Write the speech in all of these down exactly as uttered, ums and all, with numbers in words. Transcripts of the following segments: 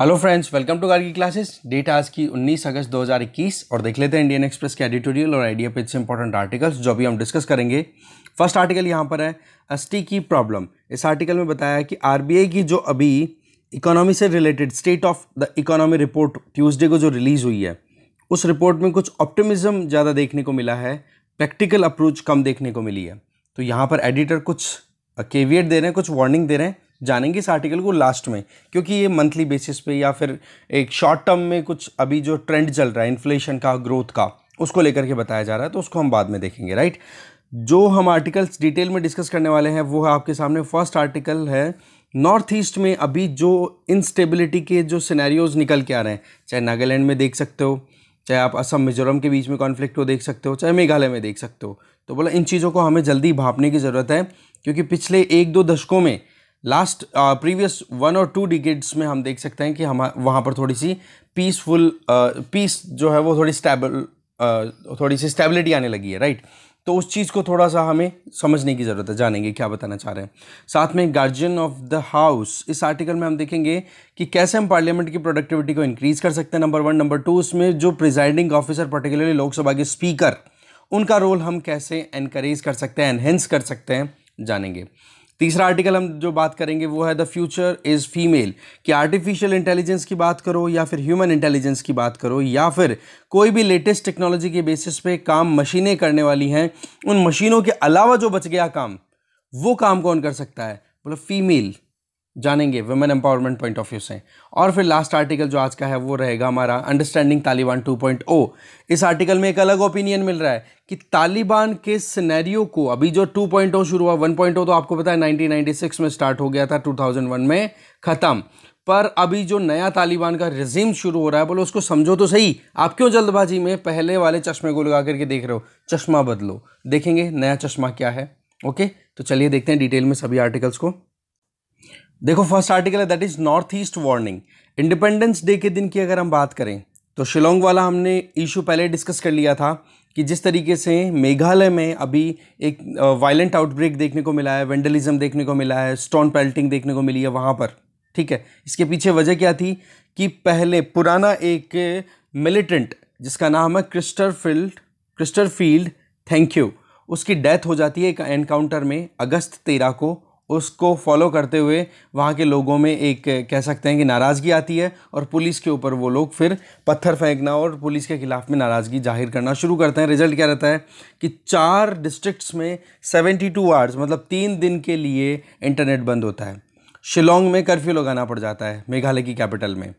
Hello friends, welcome to Gargi classes. Date आज की उन्नीस अगस्त दो हज़ार इक्कीस और देख लेते हैं इंडियन एक्सप्रेस के एडिटोरियल और आइडिया पेज से इंपॉर्टेंट आर्टिकल्स जो अभी हम डिस्कस करेंगे। फर्स्ट आर्टिकल यहाँ पर है अस्टी की प्रॉब्लम। इस आर्टिकल में बताया कि आरबीआई की जो अभी इकोनॉमी से related state of the economy report Tuesday को जो रिलीज़ हुई है, उस रिपोर्ट में कुछ ऑप्टिमिज्म ज़्यादा देखने को मिला है, प्रैक्टिकल अप्रोच कम देखने को मिली है। तो यहाँ पर एडिटर कुछ केवियट दे रहे हैं, कुछ वार्निंग दे रहे हैं, जानेंगे इस आर्टिकल को लास्ट में, क्योंकि ये मंथली बेसिस पे या फिर एक शॉर्ट टर्म में कुछ अभी जो ट्रेंड चल रहा है इन्फ्लेशन का, ग्रोथ का, उसको लेकर के बताया जा रहा है, तो उसको हम बाद में देखेंगे। राइट, जो हम आर्टिकल्स डिटेल में डिस्कस करने वाले हैं वो है आपके सामने। फर्स्ट आर्टिकल है नॉर्थ ईस्ट में अभी जो इंस्टेबिलिटी के जो सिनेरियोज निकल के आ रहे हैं, चाहे नागालैंड में देख सकते हो, चाहे आप असम मिजोरम के बीच में कॉन्फ्लिक्ट को देख सकते हो, चाहे मेघालय में देख सकते हो। तो बोला इन चीज़ों को हमें जल्दी भांपने की ज़रूरत है, क्योंकि पिछले एक दो दशकों में, लास्ट प्रीवियस वन और टू डिकेड्स में हम देख सकते हैं कि हम वहाँ पर थोड़ी सी पीसफुल पीस uh, जो है वो थोड़ी स्टेबल uh, थोड़ी सी स्टेबिलिटी आने लगी है। राइट, तो उस चीज़ को थोड़ा सा हमें समझने की ज़रूरत है, जानेंगे क्या बताना चाह रहे हैं। साथ में गार्जियन ऑफ द हाउस, इस आर्टिकल में हम देखेंगे कि कैसे हम पार्लियामेंट की प्रोडक्टिविटी को इंक्रीज़ कर सकते हैं, नंबर वन। नंबर टू, उसमें जो प्रिजाइडिंग ऑफिसर पर्टिकुलरली लोकसभा के स्पीकर, उनका रोल हम कैसे एनकरेज कर सकते हैं, एनहेंस कर सकते हैं, जानेंगे। तीसरा आर्टिकल हम जो बात करेंगे वो है द फ्यूचर इज़ फीमेल, कि आर्टिफिशियल इंटेलिजेंस की बात करो या फिर ह्यूमन इंटेलिजेंस की बात करो या फिर कोई भी लेटेस्ट टेक्नोलॉजी के बेसिस पे काम मशीनें करने वाली हैं, उन मशीनों के अलावा जो बच गया काम, वो काम कौन कर सकता है, मतलब फीमेल, जानेंगे women empowerment point of view से। और फिर लास्ट आर्टिकल जो आज का है वो रहेगा हमारा understanding Taliban two point O. इस आर्टिकल में एक अलग ओपिनियन मिल रहा है कि तालिबान के सिनेरियो को, अभी जो टू पॉइंट ओ शुरू हुआ, वन पॉइंट ओ तो आपको पता है नाइनटीन नाइंटी सिक्स में स्टार्ट हो गया था, टू थाउज़ेंड वन में ख़त्म, पर अभी जो नया तालिबान का रिजीम शुरू हो रहा है, बोलो उसको समझो तो सही, आप क्यों जल्दबाजी में पहले वाले चश्मे को लगा करके देख रहे हो, चश्मा बदलो। देखेंगे नया चश्मा क्या है। ओके, तो चलिए देखते हैं डिटेल में सभी आर्टिकल्स को। देखो फर्स्ट आर्टिकल है that is north east warning. Independence day के दिन की अगर हम बात करें तो शिलोंग वाला हमने इशू पहले डिस्कस कर लिया था कि जिस तरीके से मेघालय में अभी एक वायलेंट आउटब्रेक देखने को मिला है, वेंडलिज्म देखने को मिला है, स्टोन पेल्टिंग देखने को मिली है वहाँ पर। ठीक है, इसके पीछे वजह क्या थी कि पहले पुराना एक मिलिटेंट जिसका नाम है क्रिस्टरफील्ड क्रिस्टरफील्ड थैंक यू, उसकी डेथ हो जाती है एक एनकाउंटर में अगस्त तेरह को। उसको फॉलो करते हुए वहाँ के लोगों में एक कह सकते हैं कि नाराज़गी आती है और पुलिस के ऊपर वो लोग फिर पत्थर फेंकना और पुलिस के ख़िलाफ़ में नाराज़गी जाहिर करना शुरू करते हैं। रिजल्ट क्या रहता है कि चार डिस्ट्रिक्ट्स में सेवेंटी टू आवर्स, मतलब तीन दिन के लिए इंटरनेट बंद होता है। शिलोंग में कर्फ्यू लगाना पड़ जाता है, मेघालय की कैपिटल में।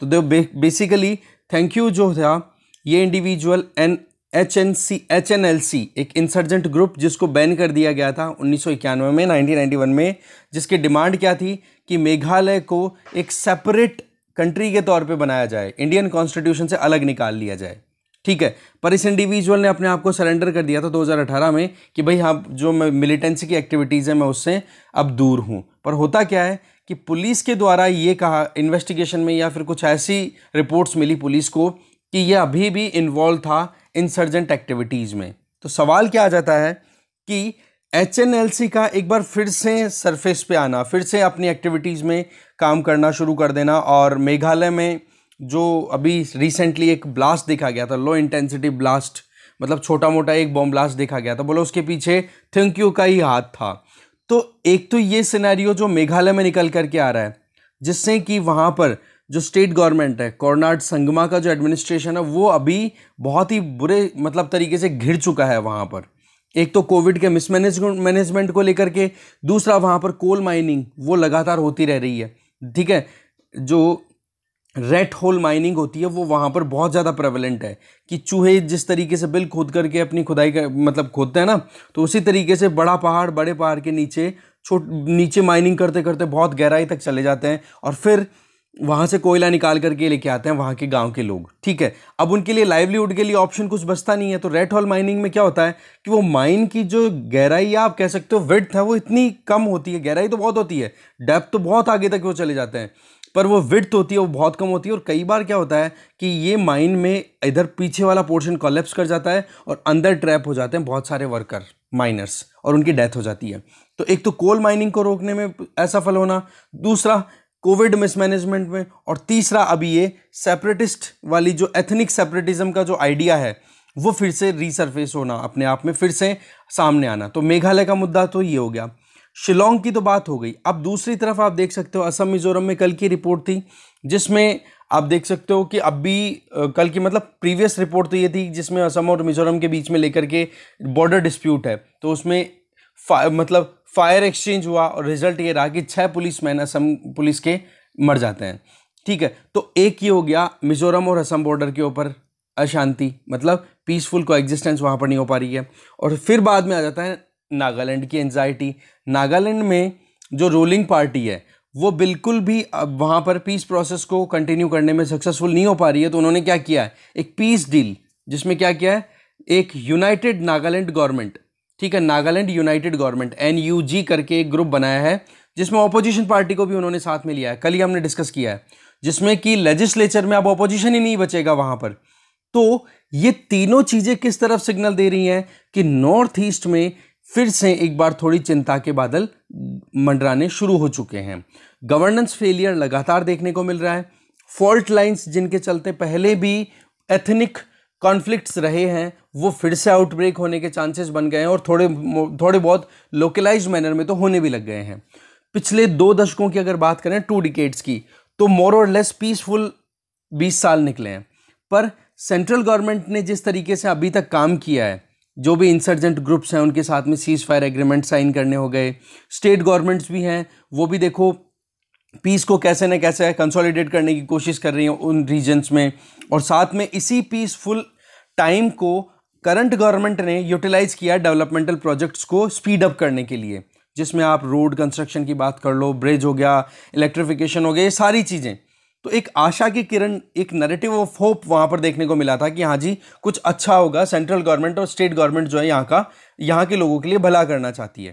तो देखो बे, बेसिकली थैंक यू जो था, ये individual N H N C H N L C एक इंसर्जेंट ग्रुप जिसको बैन कर दिया गया था उन्नीस सौ इक्यानवे में नाइनटीन नाइंटी वन में, जिसकी डिमांड क्या थी कि मेघालय को एक सेपरेट कंट्री के तौर पे बनाया जाए, इंडियन कॉन्स्टिट्यूशन से अलग निकाल लिया जाए। ठीक है, पर इस इंडिविजुअल ने अपने आप को सरेंडर कर दिया था दो हज़ार अठारह में कि भाई हाँ, जो मैं मिलिटेंसी की एक्टिविटीज़ है मैं उससे अब दूर हूँ। पर होता क्या है कि पुलिस के द्वारा ये कहा इन्वेस्टिगेशन में, या फिर कुछ ऐसी रिपोर्ट्स मिली पुलिस को कि यह अभी भी इन्वॉल्व था इंसर्जेंट एक्टिविटीज़ में। तो सवाल क्या आ जाता है कि एच एन एल सी का एक बार फिर से सरफेस पे आना, फिर से अपनी एक्टिविटीज़ में काम करना शुरू कर देना, और मेघालय में जो अभी रिसेंटली एक ब्लास्ट देखा गया था, लो इंटेंसिटी ब्लास्ट, मतलब छोटा मोटा एक बॉम्ब ब्लास्ट देखा गया था, बोलो उसके पीछे थैंक यू का ही हाथ था। तो एक तो ये सिनेरियो जो मेघालय में निकल करके आ रहा है, जिससे कि वहाँ पर जो स्टेट गवर्नमेंट है, कॉर्नाड संगमा का जो एडमिनिस्ट्रेशन है, वो अभी बहुत ही बुरे मतलब तरीके से घिर चुका है वहाँ पर। एक तो कोविड के मिसमैनेजमेंट मैनेजमेंट को लेकर के, दूसरा वहाँ पर कोल माइनिंग वो लगातार होती रह रही है। ठीक है, जो रेड होल माइनिंग होती है वो वहाँ पर बहुत ज़्यादा प्रेवलेंट है कि चूहे जिस तरीके से बिल खोद करके अपनी खुदाई कर मतलब खोदते हैं ना, तो उसी तरीके से बड़ा पहाड़ बड़े पहाड़ के नीचे छोट नीचे माइनिंग करते करते बहुत गहराई तक चले जाते हैं और फिर वहाँ से कोयला निकाल करके लेके आते हैं वहाँ के गांव के लोग। ठीक है, अब उनके लिए लाइवलीहुड के लिए ऑप्शन कुछ बचता नहीं है। तो रेड हॉल माइनिंग में क्या होता है कि वो माइन की जो गहराई, आप कह सकते हो विड्थ है, वो इतनी कम होती है, गहराई तो बहुत होती है, डेप्थ तो बहुत आगे तक वो चले जाते हैं, पर वो विड्थ होती है वो बहुत कम होती है। और कई बार क्या होता है कि ये माइन में इधर पीछे वाला पोर्शन कोलैप्स कर जाता है और अंदर ट्रैप हो जाते हैं बहुत सारे वर्कर माइनर्स और उनकी डेथ हो जाती है। तो एक तो कोल माइनिंग को रोकने में असफल होना, दूसरा कोविड मिसमैनेजमेंट में, और तीसरा अभी ये सेपरेटिस्ट वाली जो एथनिक सेपरेटिज्म का जो आइडिया है वो फिर से रीसरफेस होना, अपने आप में फिर से सामने आना। तो मेघालय का मुद्दा तो ये हो गया, शिलोंग की तो बात हो गई। अब दूसरी तरफ आप देख सकते हो असम मिजोरम में कल की रिपोर्ट थी जिसमें आप देख सकते हो कि अब भी कल की मतलब प्रीवियस रिपोर्ट तो ये थी जिसमें असम और मिजोरम के बीच में लेकर के बॉर्डर डिस्प्यूट है, तो उसमें फा, मतलब फायर एक्सचेंज हुआ और रिजल्ट ये रहा कि छः पुलिसमैन असम पुलिस के मर जाते हैं। ठीक है, तो एक ये हो गया मिजोरम और असम बॉर्डर के ऊपर अशांति, मतलब पीसफुल को एग्जिस्टेंस वहाँ पर नहीं हो पा रही है। और फिर बाद में आ जाता है नागालैंड की एंजाइटी। नागालैंड में जो रूलिंग पार्टी है वो बिल्कुल भी अब वहाँ पर पीस प्रोसेस को कंटिन्यू करने में सक्सेसफुल नहीं हो पा रही है, तो उन्होंने क्या किया है, एक पीस डील जिसमें क्या किया है, एक यूनाइटेड नागालैंड गवर्नमेंट, ठीक है, Nagaland united government N U G करके एक ग्रुप बनाया है जिसमें ऑपोजिशन पार्टी को भी उन्होंने साथ में लिया है, कल ही हमने डिस्कस किया है, जिसमें कि लेजिस्लेचर में अब ऑपोजिशन ही नहीं बचेगा वहाँ पर। तो ये तीनों चीज़ें किस तरफ सिग्नल दे रही हैं कि नॉर्थ ईस्ट में फिर से एक बार थोड़ी चिंता के बादल मंडराने शुरू हो चुके हैं। गवर्नेंस फेलियर लगातार देखने को मिल रहा है, फॉल्ट लाइंस जिनके चलते पहले भी एथनिक कॉन्फ्लिक्ट्स रहे हैं वो फिर से आउटब्रेक होने के चांसेस बन गए हैं, और थोड़े थोड़े बहुत लोकलाइज्ड मैनर में तो होने भी लग गए हैं। पिछले दो दशकों की अगर बात करें, टू डिकेड्स की, तो मोर और लेस पीसफुल बीस साल निकले हैं, पर सेंट्रल गवर्नमेंट ने जिस तरीके से अभी तक काम किया है, जो भी इंसर्जेंट ग्रुप्स हैं उनके साथ में सीज फायर एग्रीमेंट साइन करने हो गए, स्टेट गवर्नमेंट्स भी हैं वो भी देखो पीस को कैसे न कैसे कंसोलिडेट करने की कोशिश कर रही हैं उन रीजन्स में, और साथ में इसी पीसफुल टाइम को करंट गवर्नमेंट ने यूटिलाइज़ किया डेवलपमेंटल प्रोजेक्ट्स को स्पीड अप करने के लिए, जिसमें आप रोड कंस्ट्रक्शन की बात कर लो, ब्रिज हो गया, इलेक्ट्रिफिकेशन हो गया, ये सारी चीज़ें। तो एक आशा की किरण, एक नैरेटिव ऑफ होप वहाँ पर देखने को मिला था कि हाँ जी कुछ अच्छा होगा, सेंट्रल गवर्नमेंट और स्टेट गवर्नमेंट जो है यहाँ का यहाँ के लोगों के लिए भला करना चाहती है।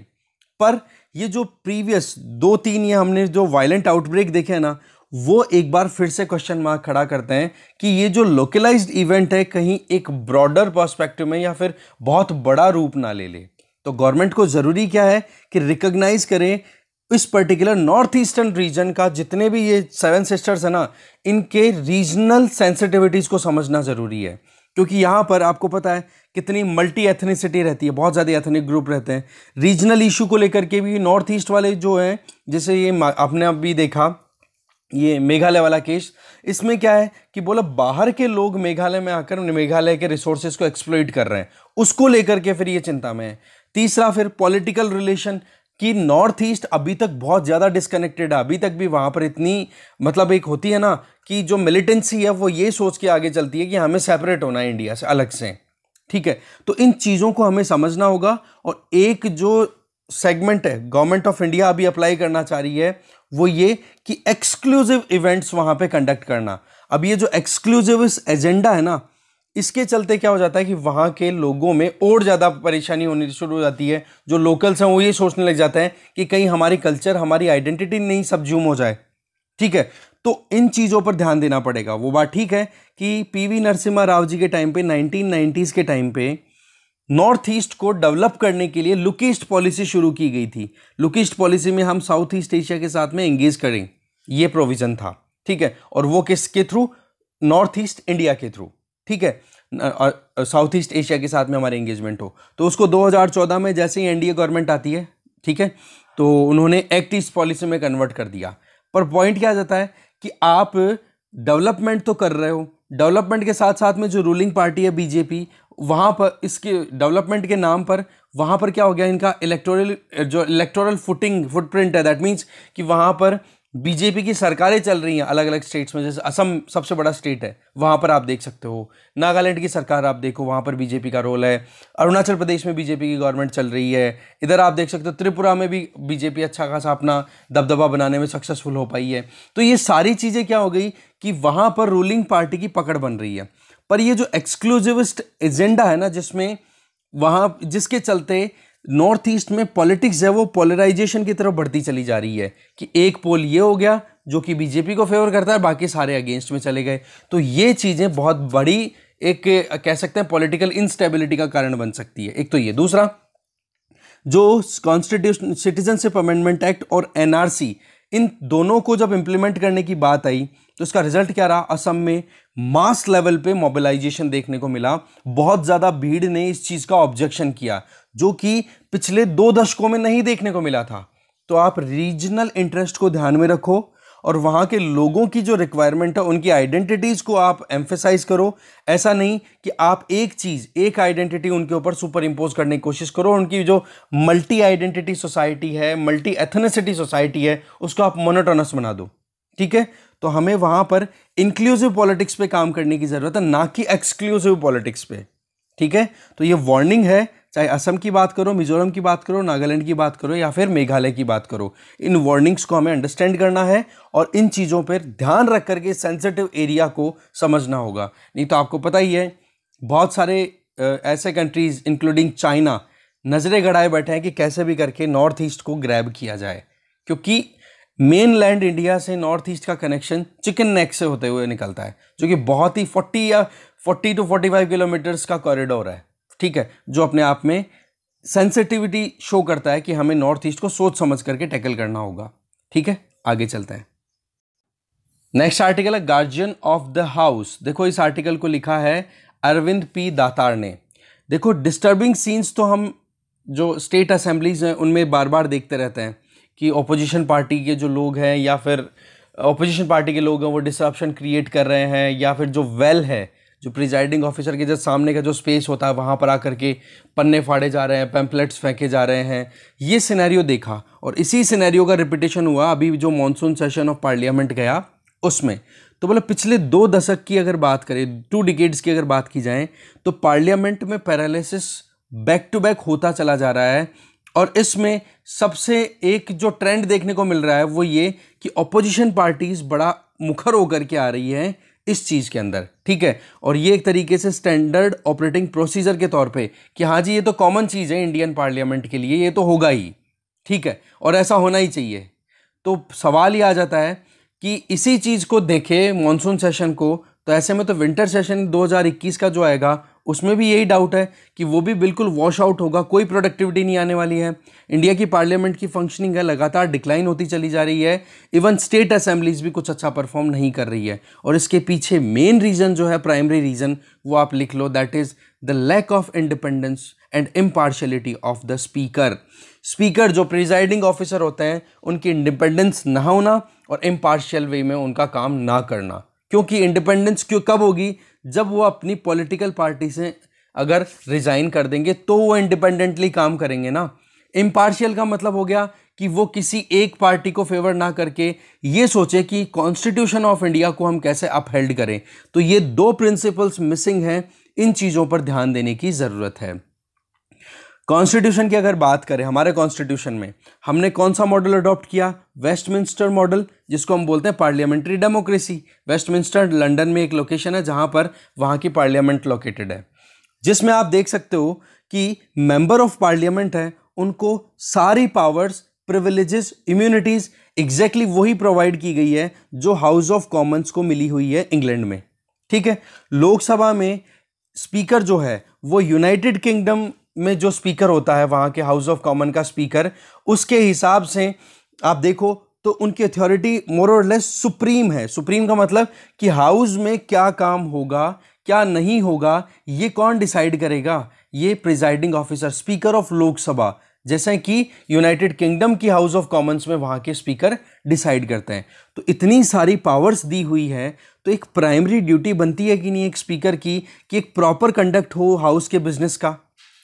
पर ये जो प्रीवियस दो तीन ये हमने जो वायलेंट आउटब्रेक देखे हैं ना, वो एक बार फिर से क्वेश्चन मार्क खड़ा करते हैं कि ये जो लोकलाइज्ड इवेंट है कहीं एक ब्रॉडर पर्सपेक्टिव में या फिर बहुत बड़ा रूप ना ले ले। तो गवर्नमेंट को ज़रूरी क्या है कि रिकग्नाइज करें इस पर्टिकुलर नॉर्थ ईस्टर्न रीजन का, जितने भी ये सेवन सिस्टर्स है ना, इनके रीजनल सेंसिटिविटीज़ को समझना ज़रूरी है, क्योंकि यहाँ पर आपको पता है कितनी मल्टी एथनिसिटी रहती है, बहुत ज़्यादा एथनिक ग्रुप रहते हैं। रीजनल इशू को लेकर के भी नॉर्थ ईस्ट वाले जो हैं, जैसे ये आपने अब भी देखा ये मेघालय वाला केस, इसमें क्या है कि बोला बाहर के लोग मेघालय में आकर मेघालय के रिसोर्सेज को एक्सप्लॉइट कर रहे हैं, उसको लेकर के फिर ये चिंता में है। तीसरा फिर पॉलिटिकल रिलेशन कि नॉर्थ ईस्ट अभी तक बहुत ज़्यादा डिस्कनेक्टेड है, अभी तक भी वहाँ पर इतनी मतलब एक होती है ना कि जो मिलिटेंसी है वो ये सोच के आगे चलती है कि हमें सेपरेट होना है इंडिया से, अलग से। ठीक है, तो इन चीज़ों को हमें समझना होगा, और एक जो सेगमेंट है गवर्नमेंट ऑफ इंडिया अभी अप्लाई करना चाह रही है वो ये कि एक्सक्लूसिव इवेंट्स वहाँ पर कंडक्ट करना। अब ये जो एक्सक्लूसिव एजेंडा है ना, इसके चलते क्या हो जाता है कि वहाँ के लोगों में और ज़्यादा परेशानी होनी शुरू हो जाती है। जो लोकल्स हैं वो ये सोचने लग जाते हैं कि कहीं हमारी कल्चर, हमारी आइडेंटिटी नहीं सबज्यूम हो जाए। ठीक है, तो इन चीज़ों पर ध्यान देना पड़ेगा। वो बात ठीक है कि पीवी नरसिम्हा राव जी के टाइम पे, नाइनटीन नाइंटीज़ के टाइम पे नॉर्थ ईस्ट को डेवलप करने के लिए लुक ईस्ट पॉलिसी शुरू की गई थी। लुक ईस्ट पॉलिसी में हम साउथ ईस्ट एशिया के साथ में एंगेज करें, ये प्रोविज़न था। ठीक है, और वो किसके थ्रू, नॉर्थ ईस्ट इंडिया के थ्रू। ठीक है, और साउथ ईस्ट एशिया के साथ में हमारे एंगेजमेंट हो। तो उसको दो हज़ार चौदह में जैसे ही एनडीए गवर्नमेंट आती है, ठीक है, तो उन्होंने एक्ट ईस्ट पॉलिसी में कन्वर्ट कर दिया। पर पॉइंट क्या आ जाता है कि आप डेवलपमेंट तो कर रहे हो, डेवलपमेंट के साथ साथ में जो रूलिंग पार्टी है बीजेपी, वहाँ पर इसके डेवलपमेंट के नाम पर वहाँ पर क्या हो गया, इनका इलेक्टोरल जो इलेक्टोरल फुटिंग फुटप्रिंट है, दैट मीन्स कि वहाँ पर बीजेपी की सरकारें चल रही हैं अलग अलग स्टेट्स में। जैसे असम सबसे बड़ा स्टेट है, वहाँ पर आप देख सकते हो नागालैंड की सरकार, आप देखो वहाँ पर बीजेपी का रोल है। अरुणाचल प्रदेश में बीजेपी की गवर्नमेंट चल रही है। इधर आप देख सकते हो त्रिपुरा में भी बीजेपी अच्छा खासा अपना दबदबा बनाने में सक्सेसफुल हो पाई है। तो ये सारी चीज़ें क्या हो गई कि वहाँ पर रूलिंग पार्टी की पकड़ बन रही है। पर ये जो एक्सक्लूसिविस्ट एजेंडा है ना, जिसमें वहाँ जिसके चलते नॉर्थ ईस्ट में पॉलिटिक्स है वो पोलराइजेशन की तरफ बढ़ती चली जा रही है कि एक पोल ये हो गया जो कि बीजेपी को फेवर करता है, बाकी सारे अगेंस्ट में चले गए। तो ये चीज़ें बहुत बड़ी एक कह सकते हैं पॉलिटिकल इंस्टेबिलिटी का कारण बन सकती है। एक तो ये, दूसरा जो कॉन्स्टिट्यूशन सिटीजनशिप अमेंडमेंट एक्ट और एन आर सी, इन दोनों को जब इम्प्लीमेंट करने की बात आई तो इसका रिजल्ट क्या रहा, असम में मास लेवल पे मोबिलाइजेशन देखने को मिला। बहुत ज़्यादा भीड़ ने इस चीज़ का ऑब्जेक्शन किया जो कि पिछले दो दशकों में नहीं देखने को मिला था। तो आप रीजनल इंटरेस्ट को ध्यान में रखो और वहाँ के लोगों की जो रिक्वायरमेंट है उनकी आइडेंटिटीज़ को आप एम्फेसाइज करो। ऐसा नहीं कि आप एक चीज़ एक आइडेंटिटी उनके ऊपर सुपर इम्पोज करने की कोशिश करो। उनकी जो मल्टी आइडेंटिटी सोसाइटी है, मल्टी एथनिसिटी सोसाइटी है, उसको आप मोनोटोनस बना दो। ठीक है, तो हमें वहाँ पर इंक्लूसिव पॉलिटिक्स पे काम करने की ज़रूरत है, ना कि एक्सक्लूसिव पॉलिटिक्स पे। ठीक है, तो ये वार्निंग है। चाहे असम की बात करो, मिजोरम की बात करो, नागालैंड की बात करो या फिर मेघालय की बात करो, इन वार्निंग्स को हमें अंडरस्टैंड करना है और इन चीज़ों पर ध्यान रख करके सेंसिटिव एरिया को समझना होगा। नहीं तो आपको पता ही है बहुत सारे ऐसे कंट्रीज़ इंक्लूडिंग चाइना नज़रें गड़ाए बैठे हैं कि कैसे भी करके नॉर्थ ईस्ट को ग्रैब किया जाए, क्योंकि मेन लैंड इंडिया से नॉर्थ ईस्ट का कनेक्शन चिकन नेक से होते हुए निकलता है, जो कि बहुत ही फोर्टी या forty two forty five kilometres का कॉरिडोर है। ठीक है, जो अपने आप में सेंसिटिविटी शो करता है कि हमें नॉर्थ ईस्ट को सोच समझ करके टैकल करना होगा। ठीक है, आगे चलते हैं। नेक्स्ट आर्टिकल है गार्जियन ऑफ द हाउस। देखो इस आर्टिकल को लिखा है अरविंद पी दातार ने। देखो डिस्टर्बिंग सीन्स तो हम जो स्टेट असेंबलीज हैं उनमें बार बार देखते रहते हैं कि ओपोजिशन पार्टी के जो लोग हैं या फिर ओपोजिशन पार्टी के लोग हैं वो डिसरप्शन क्रिएट कर रहे हैं, या फिर जो वेल है जो प्रिजाइडिंग ऑफिसर के जस्ट सामने का जो स्पेस होता है वहाँ पर आकर के पन्ने फाड़े जा रहे हैं, पैम्पलेट्स फेंके जा रहे हैं। ये सिनेरियो देखा और इसी सिनेरियो का रिपीटेशन हुआ अभी जो मॉनसून सेशन ऑफ पार्लियामेंट गया उसमें। तो बोला पिछले दो दशक की अगर बात करें, टू डिकेड्स की अगर बात की जाए तो पार्लियामेंट में पैरालिसिस बैक टू बैक होता चला जा रहा है। और इसमें सबसे एक जो ट्रेंड देखने को मिल रहा है वो ये कि ऑपोजिशन पार्टीज़ बड़ा मुखर होकर के आ रही हैं इस चीज़ के अंदर। ठीक है, और ये एक तरीके से स्टैंडर्ड ऑपरेटिंग प्रोसीजर के तौर पे कि हाँ जी ये तो कॉमन चीज़ है इंडियन पार्लियामेंट के लिए, ये तो होगा ही। ठीक है, और ऐसा होना ही चाहिए। तो सवाल ये आ जाता है कि इसी चीज़ को देखे मॉनसून सेशन को, तो ऐसे में तो विंटर सेशन दो हज़ार इक्कीस का जो आएगा उसमें भी यही डाउट है कि वो भी बिल्कुल वॉश आउट होगा, कोई प्रोडक्टिविटी नहीं आने वाली है। इंडिया की पार्लियामेंट की फंक्शनिंग है लगातार डिक्लाइन होती चली जा रही है। इवन स्टेट असेंबलीज भी कुछ अच्छा परफॉर्म नहीं कर रही है और इसके पीछे मेन रीज़न जो है, प्राइमरी रीज़न वो आप लिख लो, that is the lack of independence and impartiality of the speaker. Speaker जो प्रिजाइडिंग ऑफिसर होते हैं उनकी इंडिपेंडेंस ना होना और इम्पार्शियल वे में उनका काम ना करना, क्योंकि इंडिपेंडेंस क्यों कब होगी, जब वो अपनी पॉलिटिकल पार्टी से अगर रिज़ाइन कर देंगे तो वो इंडिपेंडेंटली काम करेंगे ना। इम्पार्शियल का मतलब हो गया कि वो किसी एक पार्टी को फेवर ना करके ये सोचे कि कॉन्स्टिट्यूशन ऑफ इंडिया को हम कैसे अपहेल्ड करें। तो ये दो प्रिंसिपल्स मिसिंग हैं, इन चीज़ों पर ध्यान देने की ज़रूरत है। कॉन्स्टिट्यूशन की अगर बात करें, हमारे कॉन्स्टिट्यूशन में हमने कौन सा मॉडल अडॉप्ट किया, वेस्टमिंस्टर मॉडल, जिसको हम बोलते हैं पार्लियामेंट्री डेमोक्रेसी। वेस्टमिंस्टर लंदन में एक लोकेशन है जहां पर वहां की पार्लियामेंट लोकेटेड है, जिसमें आप देख सकते हो कि मेंबर ऑफ पार्लियामेंट है उनको सारी पावर्स, प्रिविलेजेस, इम्यूनिटीज़ एग्जैक्टली वही प्रोवाइड की गई है जो हाउस ऑफ कॉमन्स को मिली हुई है इंग्लैंड में। ठीक है, लोकसभा में स्पीकर जो है वो यूनाइटेड किंगडम में जो स्पीकर होता है वहाँ के हाउस ऑफ कॉमन का स्पीकर, उसके हिसाब से आप देखो तो उनकी अथॉरिटी मोर और लेस सुप्रीम है। सुप्रीम का मतलब कि हाउस में क्या काम होगा क्या नहीं होगा ये कौन डिसाइड करेगा, ये presiding officer, speaker of Lok Sabha, जैसे कि यूनाइटेड किंगडम की हाउस ऑफ कॉमन्स में वहाँ के स्पीकर डिसाइड करते हैं। तो इतनी सारी पावर्स दी हुई है, तो एक प्राइमरी ड्यूटी बनती है कि नहीं एक स्पीकर की कि एक प्रॉपर कंडक्ट हो हाउस के बिजनेस का,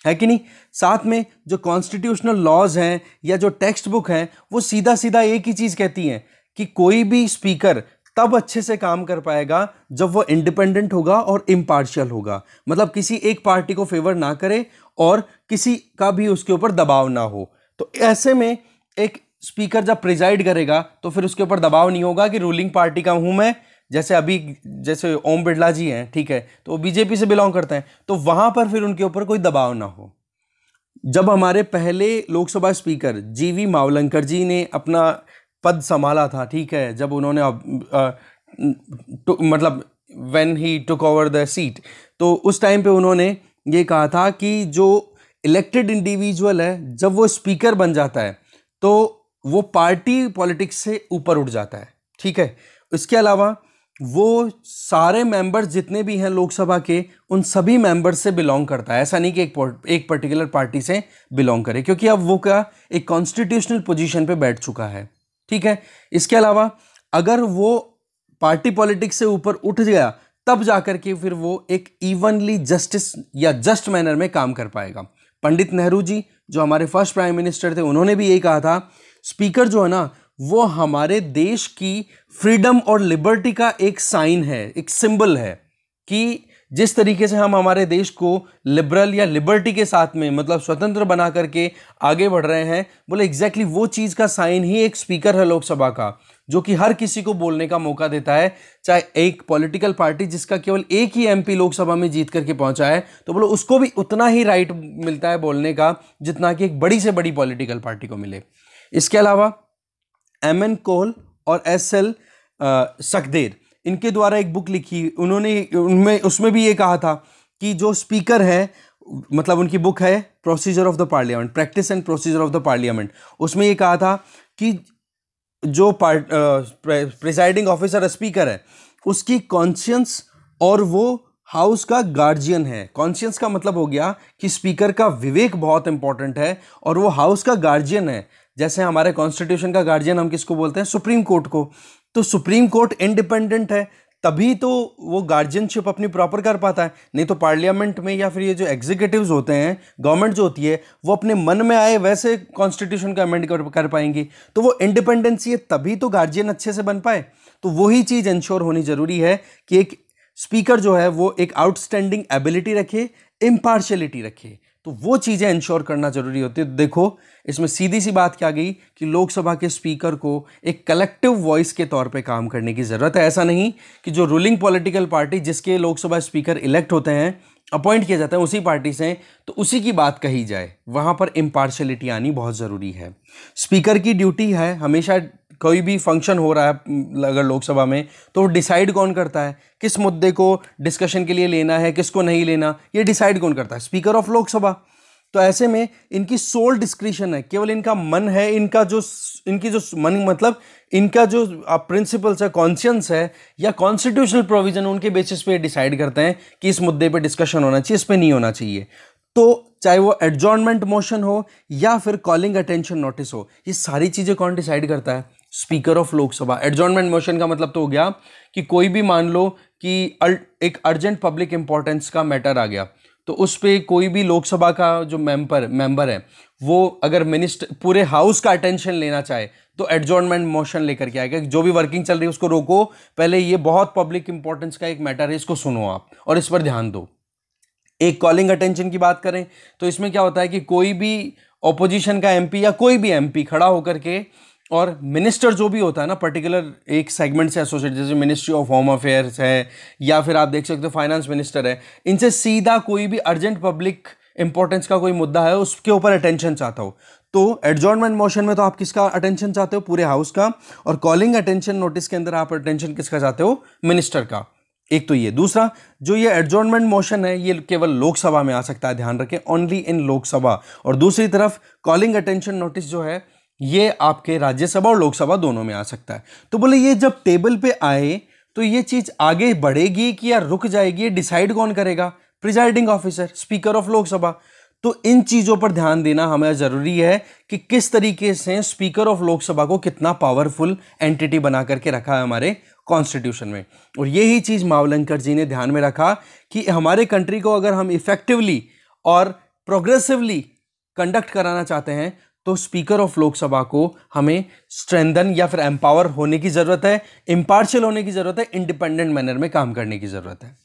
है कि नहीं। साथ में जो कॉन्स्टिट्यूशनल लॉज हैं या जो टेक्स्ट बुक हैं वो सीधा सीधा एक ही चीज़ कहती हैं कि कोई भी स्पीकर तब अच्छे से काम कर पाएगा जब वो इंडिपेंडेंट होगा और इम्पार्शियल होगा, मतलब किसी एक पार्टी को फेवर ना करे और किसी का भी उसके ऊपर दबाव ना हो। तो ऐसे में एक स्पीकर जब प्रिजाइड करेगा तो फिर उसके ऊपर दबाव नहीं होगा कि रूलिंग पार्टी का हूँ मैं, जैसे अभी जैसे ओम बिरला जी हैं, ठीक है, तो वो बीजेपी से बिलोंग करते हैं, तो वहाँ पर फिर उनके ऊपर कोई दबाव ना हो। जब हमारे पहले लोकसभा स्पीकर जीवी मावलंकर जी ने अपना पद संभाला था, ठीक है, जब उन्होंने आ, आ, तो, मतलब when he took over the seat, तो उस टाइम पे उन्होंने ये कहा था कि जो इलेक्टेड इंडिविजुअल है जब वो स्पीकर बन जाता है तो वो पार्टी पॉलिटिक्स से ऊपर उठ जाता है, ठीक है। इसके अलावा वो सारे मेंबर्स जितने भी हैं लोकसभा के, उन सभी मेंबर्स से बिलोंग करता है। ऐसा नहीं कि एक एक पर्टिकुलर पार्टी से बिलोंग करे, क्योंकि अब वो क्या एक कॉन्स्टिट्यूशनल पोजीशन पे बैठ चुका है, ठीक है। इसके अलावा अगर वो पार्टी पॉलिटिक्स से ऊपर उठ गया तब जाकर के फिर वो एक इवनली जस्टिस या जस्ट मैनर में काम कर पाएगा। पंडित नेहरू जी जो हमारे फर्स्ट प्राइम मिनिस्टर थे, उन्होंने भी यही कहा था, स्पीकर जो है ना वो हमारे देश की फ्रीडम और लिबर्टी का एक साइन है, एक सिंबल है, कि जिस तरीके से हम हमारे देश को लिबरल या लिबर्टी के साथ में मतलब स्वतंत्र बना करके आगे बढ़ रहे हैं, बोले एग्जैक्टली वो चीज़ का साइन ही एक स्पीकर है लोकसभा का, जो कि हर किसी को बोलने का मौका देता है। चाहे एक पॉलिटिकल पार्टी जिसका केवल एक ही एमपी लोकसभा में जीत करके पहुंचा है, तो बोलो उसको भी उतना ही राइट मिलता है बोलने का जितना कि एक बड़ी से बड़ी पॉलिटिकल पार्टी को मिले। इसके अलावा एम एन कोल और एस एल सकदेर, इनके द्वारा एक बुक लिखी उन्होंने, उनमें उसमें भी ये कहा था कि जो स्पीकर है, मतलब उनकी बुक है procedure of the parliament, practice and procedure of the parliament, उसमें ये कहा था कि जो पार्ट प्रिसाइडिंग ऑफिसर स्पीकर है उसकी कॉन्शियंस और वो हाउस का गार्जियन है। कॉन्शियंस का मतलब हो गया कि स्पीकर का विवेक बहुत इंपॉर्टेंट है और वो हाउस का गार्जियन है। जैसे हमारे कॉन्स्टिट्यूशन का गार्जियन हम किसको बोलते हैं, सुप्रीम कोर्ट को। तो सुप्रीम कोर्ट इंडिपेंडेंट है तभी तो वो गार्जियनशिप अपनी प्रॉपर कर पाता है, नहीं तो पार्लियामेंट में या फिर ये जो एग्जीक्यूटिव्स होते हैं, गवर्नमेंट जो होती है, वो अपने मन में आए वैसे कॉन्स्टिट्यूशन का अमेंड कर, कर पाएंगी। तो वो इंडिपेंडेंसी है, तभी तो गार्जियन अच्छे से बन पाए। तो वही चीज़ इंश्योर होनी ज़रूरी है कि एक स्पीकर जो है वो एक आउटस्टैंडिंग एबिलिटी रखे, इम्पार्शलिटी रखे, तो वो चीज़ें इंश्योर करना ज़रूरी होती है। देखो इसमें सीधी सी बात क्या गई कि लोकसभा के स्पीकर को एक कलेक्टिव वॉइस के तौर पे काम करने की ज़रूरत है। ऐसा नहीं कि जो रूलिंग पॉलिटिकल पार्टी जिसके लोकसभा स्पीकर इलेक्ट होते हैं, अपॉइंट किया जाता है उसी पार्टी से, तो उसी की बात कही जाए, वहाँ पर इम्पार्शलिटी आनी बहुत ज़रूरी है। स्पीकर की ड्यूटी है हमेशा, कोई भी फंक्शन हो रहा है अगर लोकसभा में, तो वो डिसाइड कौन करता है, किस मुद्दे को डिस्कशन के लिए लेना है, किसको नहीं लेना, ये डिसाइड कौन करता है, स्पीकर ऑफ लोकसभा। तो ऐसे में इनकी सोल डिस्क्रिशन है, केवल इनका मन है, इनका जो इनकी जो मन मतलब इनका जो प्रिंसिपल्स है, कॉन्शियंस है या कॉन्स्टिट्यूशनल प्रोविजन, उनके बेसिस पे डिसाइड करते हैं कि इस मुद्दे पे डिस्कशन होना चाहिए, इस पे नहीं होना चाहिए। तो चाहे वो एडजॉर्नमेंट मोशन हो या फिर कॉलिंग अटेंशन नोटिस हो, ये सारी चीज़ें कौन डिसाइड करता है, speaker of Lok Sabha. Adjournment motion का मतलब तो हो गया कि कोई भी मान लो कि एक अर्जेंट पब्लिक इंपॉर्टेंस का मैटर आ गया, तो उस पर कोई भी लोकसभा का जो मेंबर मेंबर है वो अगर मिनिस्टर पूरे हाउस का अटेंशन लेना चाहे तो एडजॉर्नमेंट मोशन लेकर के आएगा, जो भी वर्किंग चल रही है उसको रोको, पहले ये बहुत पब्लिक इंपॉर्टेंस का एक मैटर है, इसको सुनो आप और इस पर ध्यान दो। एक कॉलिंग अटेंशन की बात करें तो इसमें क्या होता है कि कोई भी ऑपोजिशन का एमपी या कोई भी एमपी खड़ा होकर के, और मिनिस्टर जो भी होता है ना पर्टिकुलर एक सेगमेंट से एसोसिएट, जैसे मिनिस्ट्री ऑफ होम अफेयर्स है या फिर आप देख सकते हो फाइनेंस मिनिस्टर है, इनसे सीधा कोई भी अर्जेंट पब्लिक इंपॉर्टेंस का कोई मुद्दा है उसके ऊपर अटेंशन चाहता हो, तो एडजॉर्नमेंट मोशन में तो आप किसका अटेंशन चाहते हो, पूरे हाउस का, और कॉलिंग अटेंशन नोटिस के अंदर आप अटेंशन किसका चाहते हो, मिनिस्टर का। एक तो ये, दूसरा जो ये एडजॉर्नमेंट मोशन है ये केवल लोकसभा में आ सकता है, ध्यान रखें, ओनली इन लोकसभा। और दूसरी तरफ कॉलिंग अटेंशन नोटिस जो है ये आपके राज्यसभा और लोकसभा दोनों में आ सकता है। तो बोले ये जब टेबल पे आए तो ये चीज़ आगे बढ़ेगी कि या रुक जाएगी, डिसाइड कौन करेगा, presiding officer, speaker of Lok Sabha. तो इन चीज़ों पर ध्यान देना हमें ज़रूरी है कि किस तरीके से स्पीकर ऑफ लोकसभा को कितना पावरफुल एंटिटी बना करके रखा है हमारे कॉन्स्टिट्यूशन में। और यही चीज़ मावलंकर जी ने ध्यान में रखा कि हमारे कंट्री को अगर हम इफेक्टिवली और प्रोग्रेसिवली कंडक्ट कराना चाहते हैं तो स्पीकर ऑफ लोकसभा को हमें स्ट्रेंथन या फिर एम्पावर होने की ज़रूरत है, इम्पार्शियल होने की ज़रूरत है, इंडिपेंडेंट मैनर में काम करने की ज़रूरत है।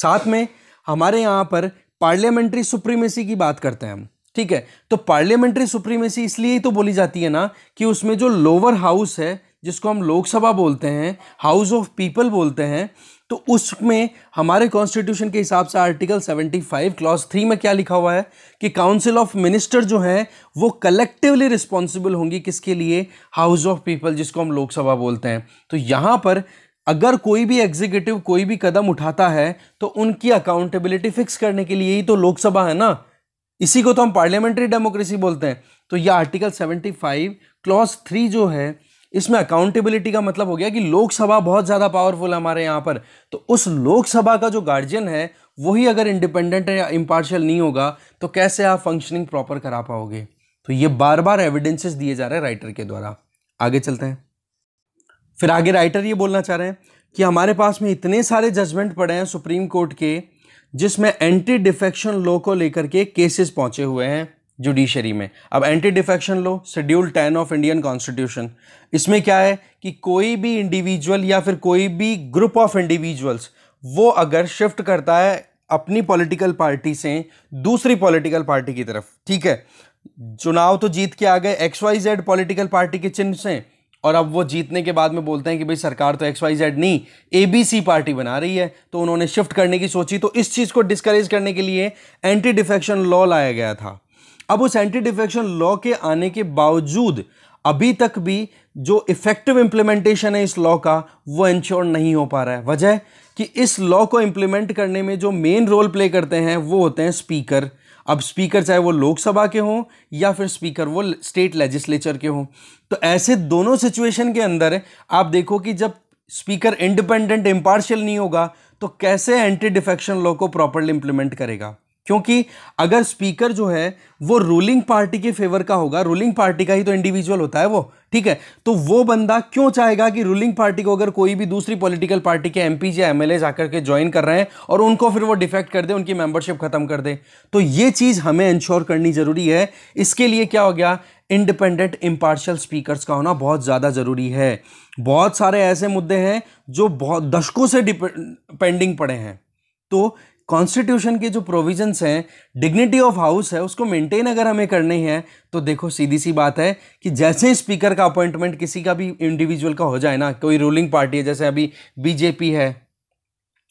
साथ में हमारे यहाँ पर पार्लियामेंट्री सुप्रीमेसी की बात करते हैं हम, ठीक है। तो पार्लियामेंट्री सुप्रीमेसी इसलिए ही तो बोली जाती है ना कि उसमें जो लोअर हाउस है जिसको हम लोकसभा बोलते हैं, हाउस ऑफ पीपल बोलते हैं, तो उसमें हमारे कॉन्स्टिट्यूशन के हिसाब से आर्टिकल पचहत्तर क्लॉज थ्री में क्या लिखा हुआ है कि काउंसिल ऑफ मिनिस्टर जो है वो कलेक्टिवली रिस्पॉन्सिबल होंगी किसके लिए, हाउस ऑफ पीपल जिसको हम लोकसभा बोलते हैं। तो यहाँ पर अगर कोई भी एग्जीक्यूटिव कोई भी कदम उठाता है तो उनकी अकाउंटेबिलिटी फिक्स करने के लिए ही तो लोकसभा है ना, इसी को तो हम पार्लियामेंट्री डेमोक्रेसी बोलते हैं। तो यह आर्टिकल पचहत्तर क्लॉज थ्री जो है इसमें अकाउंटेबिलिटी का मतलब हो गया कि लोकसभा बहुत ज़्यादा पावरफुल है हमारे यहाँ पर, तो उस लोकसभा का जो गार्जियन है वही अगर इंडिपेंडेंट या इम्पार्शियल नहीं होगा तो कैसे आप फंक्शनिंग प्रॉपर करा पाओगे। तो ये बार बार एविडेंसेस दिए जा रहे हैं राइटर के द्वारा। आगे चलते हैं, फिर आगे राइटर ये बोलना चाह रहे हैं कि हमारे पास में इतने सारे जजमेंट पड़े हैं सुप्रीम कोर्ट के जिसमें एंटी डिफेक्शन लॉ को लेकर के केसेस पहुंचे हुए हैं जुडिशरी में। अब anti defection law schedule ten of Indian constitution, इसमें क्या है कि कोई भी इंडिविजुअल या फिर कोई भी ग्रुप ऑफ इंडिविजुअल्स वो अगर शिफ्ट करता है अपनी पॉलिटिकल पार्टी से दूसरी पॉलिटिकल पार्टी की तरफ, ठीक है, चुनाव तो जीत के आ गए X Y Z political party के चिन्ह से, और अब वो जीतने के बाद में बोलते हैं कि भाई सरकार तो एक्स वाई जेड नहीं ए बी सी पार्टी बना रही है, तो उन्होंने शिफ्ट करने की सोची, तो इस चीज़ को डिस्करेज करने के लिए एंटी डिफेक्शन लॉ लाया गया था। अब उस एंटी डिफेक्शन लॉ के आने के बावजूद अभी तक भी जो इफेक्टिव इम्प्लीमेंटेशन है इस लॉ का वो इंश्योर नहीं हो पा रहा है। वजह कि इस लॉ को इम्प्लीमेंट करने में जो मेन रोल प्ले करते हैं वो होते हैं स्पीकर। अब स्पीकर चाहे वो लोकसभा के हों या फिर स्पीकर वो स्टेट लेजिस्लेचर के हों, तो ऐसे दोनों सिचुएशन के अंदर आप देखो कि जब स्पीकर इंडिपेंडेंट इम्पार्शियल नहीं होगा तो कैसे एंटी डिफेक्शन लॉ को प्रॉपरली इम्प्लीमेंट करेगा, क्योंकि अगर स्पीकर जो है वो रूलिंग पार्टी के फेवर का होगा, रूलिंग पार्टी का ही तो इंडिविजुअल होता है वो, ठीक है, तो वो बंदा क्यों चाहेगा कि रूलिंग पार्टी को अगर कोई भी दूसरी पॉलिटिकल पार्टी के एमपी या एमएलए जाकर के ज्वाइन कर रहे हैं और उनको फिर वो डिफेक्ट कर दे, उनकी मेंबरशिप खत्म कर दे। तो ये चीज़ हमें इंश्योर करनी जरूरी है। इसके लिए क्या हो गया, इंडिपेंडेंट इम्पार्शियल स्पीकर्स का होना बहुत ज़्यादा ज़रूरी है। बहुत सारे ऐसे मुद्दे हैं जो बहुत दशकों से पेंडिंग पड़े हैं, तो कॉन्स्टिट्यूशन के जो प्रोविजंस हैं डिग्निटी ऑफ हाउस है उसको मेंटेन अगर हमें करनी है तो देखो सीधी सी बात है कि जैसे स्पीकर का अपॉइंटमेंट किसी का भी इंडिविजुअल का हो जाए ना, कोई रूलिंग पार्टी है, जैसे अभी बीजेपी है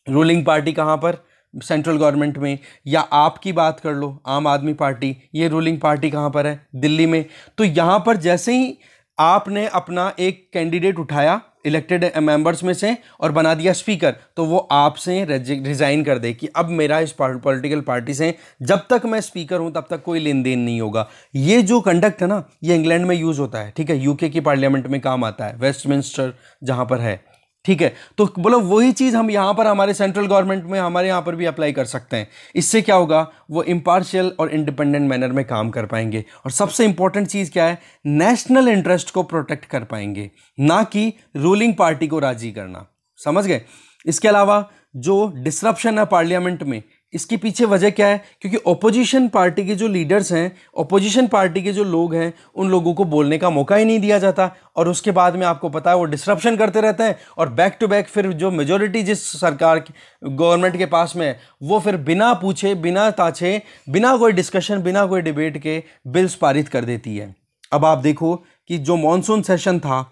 रूलिंग पार्टी कहाँ पर सेंट्रल गवर्नमेंट में, या आपकी बात कर लो आम आदमी पार्टी, ये रूलिंग पार्टी कहाँ पर है दिल्ली में। तो यहाँ पर जैसे ही आपने अपना एक कैंडिडेट उठाया इलेक्टेड मेंबर्स में से और बना दिया स्पीकर, तो वो आपसे रिजाइन कर दे कि अब मेरा इस पॉलिटिकल पार्टी से जब तक मैं स्पीकर हूं तब तक कोई लेन देन नहीं होगा। ये जो कंडक्ट है ना ये इंग्लैंड में यूज़ होता है, ठीक है, यूके की पार्लियामेंट में काम आता है, वेस्टमिंस्टर जहां पर है, ठीक है, तो बोलो वही चीज़ हम यहाँ पर हमारे सेंट्रल गवर्नमेंट में हमारे यहाँ पर भी अप्लाई कर सकते हैं। इससे क्या होगा, वो इम्पार्शियल और इंडिपेंडेंट मैनर में काम कर पाएंगे, और सबसे इंपॉर्टेंट चीज़ क्या है, नेशनल इंटरेस्ट को प्रोटेक्ट कर पाएंगे, ना कि रूलिंग पार्टी को राजी करना, समझ गए। इसके अलावा जो डिसरप्शन है पार्लियामेंट में, इसके पीछे वजह क्या है, क्योंकि ओपोजिशन पार्टी के जो लीडर्स हैं, ओपोजिशन पार्टी के जो लोग हैं, उन लोगों को बोलने का मौका ही नहीं दिया जाता, और उसके बाद में आपको पता है वो डिसरप्शन करते रहते हैं, और बैक टू बैक फिर जो मेजॉरिटी जिस सरकार गवर्नमेंट के पास में है वो फिर बिना पूछे बिना ताछे बिना कोई डिस्कशन बिना कोई डिबेट के बिल्स पारित कर देती है। अब आप देखो कि जो मानसून सेशन था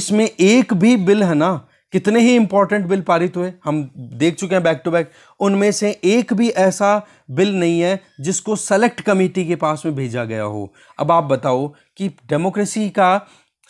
इसमें एक भी बिल है ना, कितने ही इंपॉर्टेंट बिल पारित हुए हम देख चुके हैं बैक टू बैक, उनमें से एक भी ऐसा बिल नहीं है जिसको सेलेक्ट कमेटी के पास में भेजा गया हो। अब आप बताओ कि डेमोक्रेसी का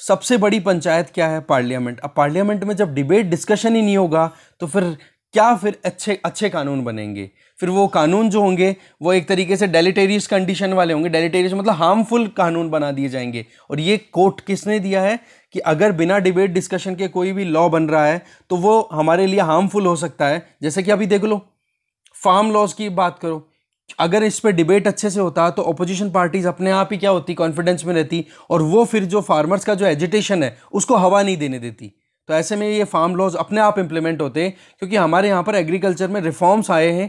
सबसे बड़ी पंचायत क्या है, पार्लियामेंट। अब पार्लियामेंट में जब डिबेट डिस्कशन ही नहीं होगा तो फिर क्या फिर अच्छे अच्छे कानून बनेंगे, फिर वो कानून जो होंगे वो एक तरीके से डेलेटेरियस कंडीशन वाले होंगे, डेलेटेरियस मतलब हार्मफुल कानून बना दिए जाएंगे। और ये कोर्ट किसने दिया है कि अगर बिना डिबेट डिस्कशन के कोई भी लॉ बन रहा है तो वो हमारे लिए हार्मफुल हो सकता है। जैसे कि अभी देख लो फार्म लॉज की बात करो, अगर इस पर डिबेट अच्छे से होता तो ओपोजिशन पार्टीज अपने आप ही क्या होती, कॉन्फिडेंस में रहती, और वो फिर जो फार्मर्स का जो एजिटेशन है उसको हवा नहीं देने देती। तो ऐसे में ये फार्म लॉज अपने आप इम्प्लीमेंट होते, क्योंकि हमारे यहाँ पर एग्रीकल्चर में रिफॉर्म्स आए हैं,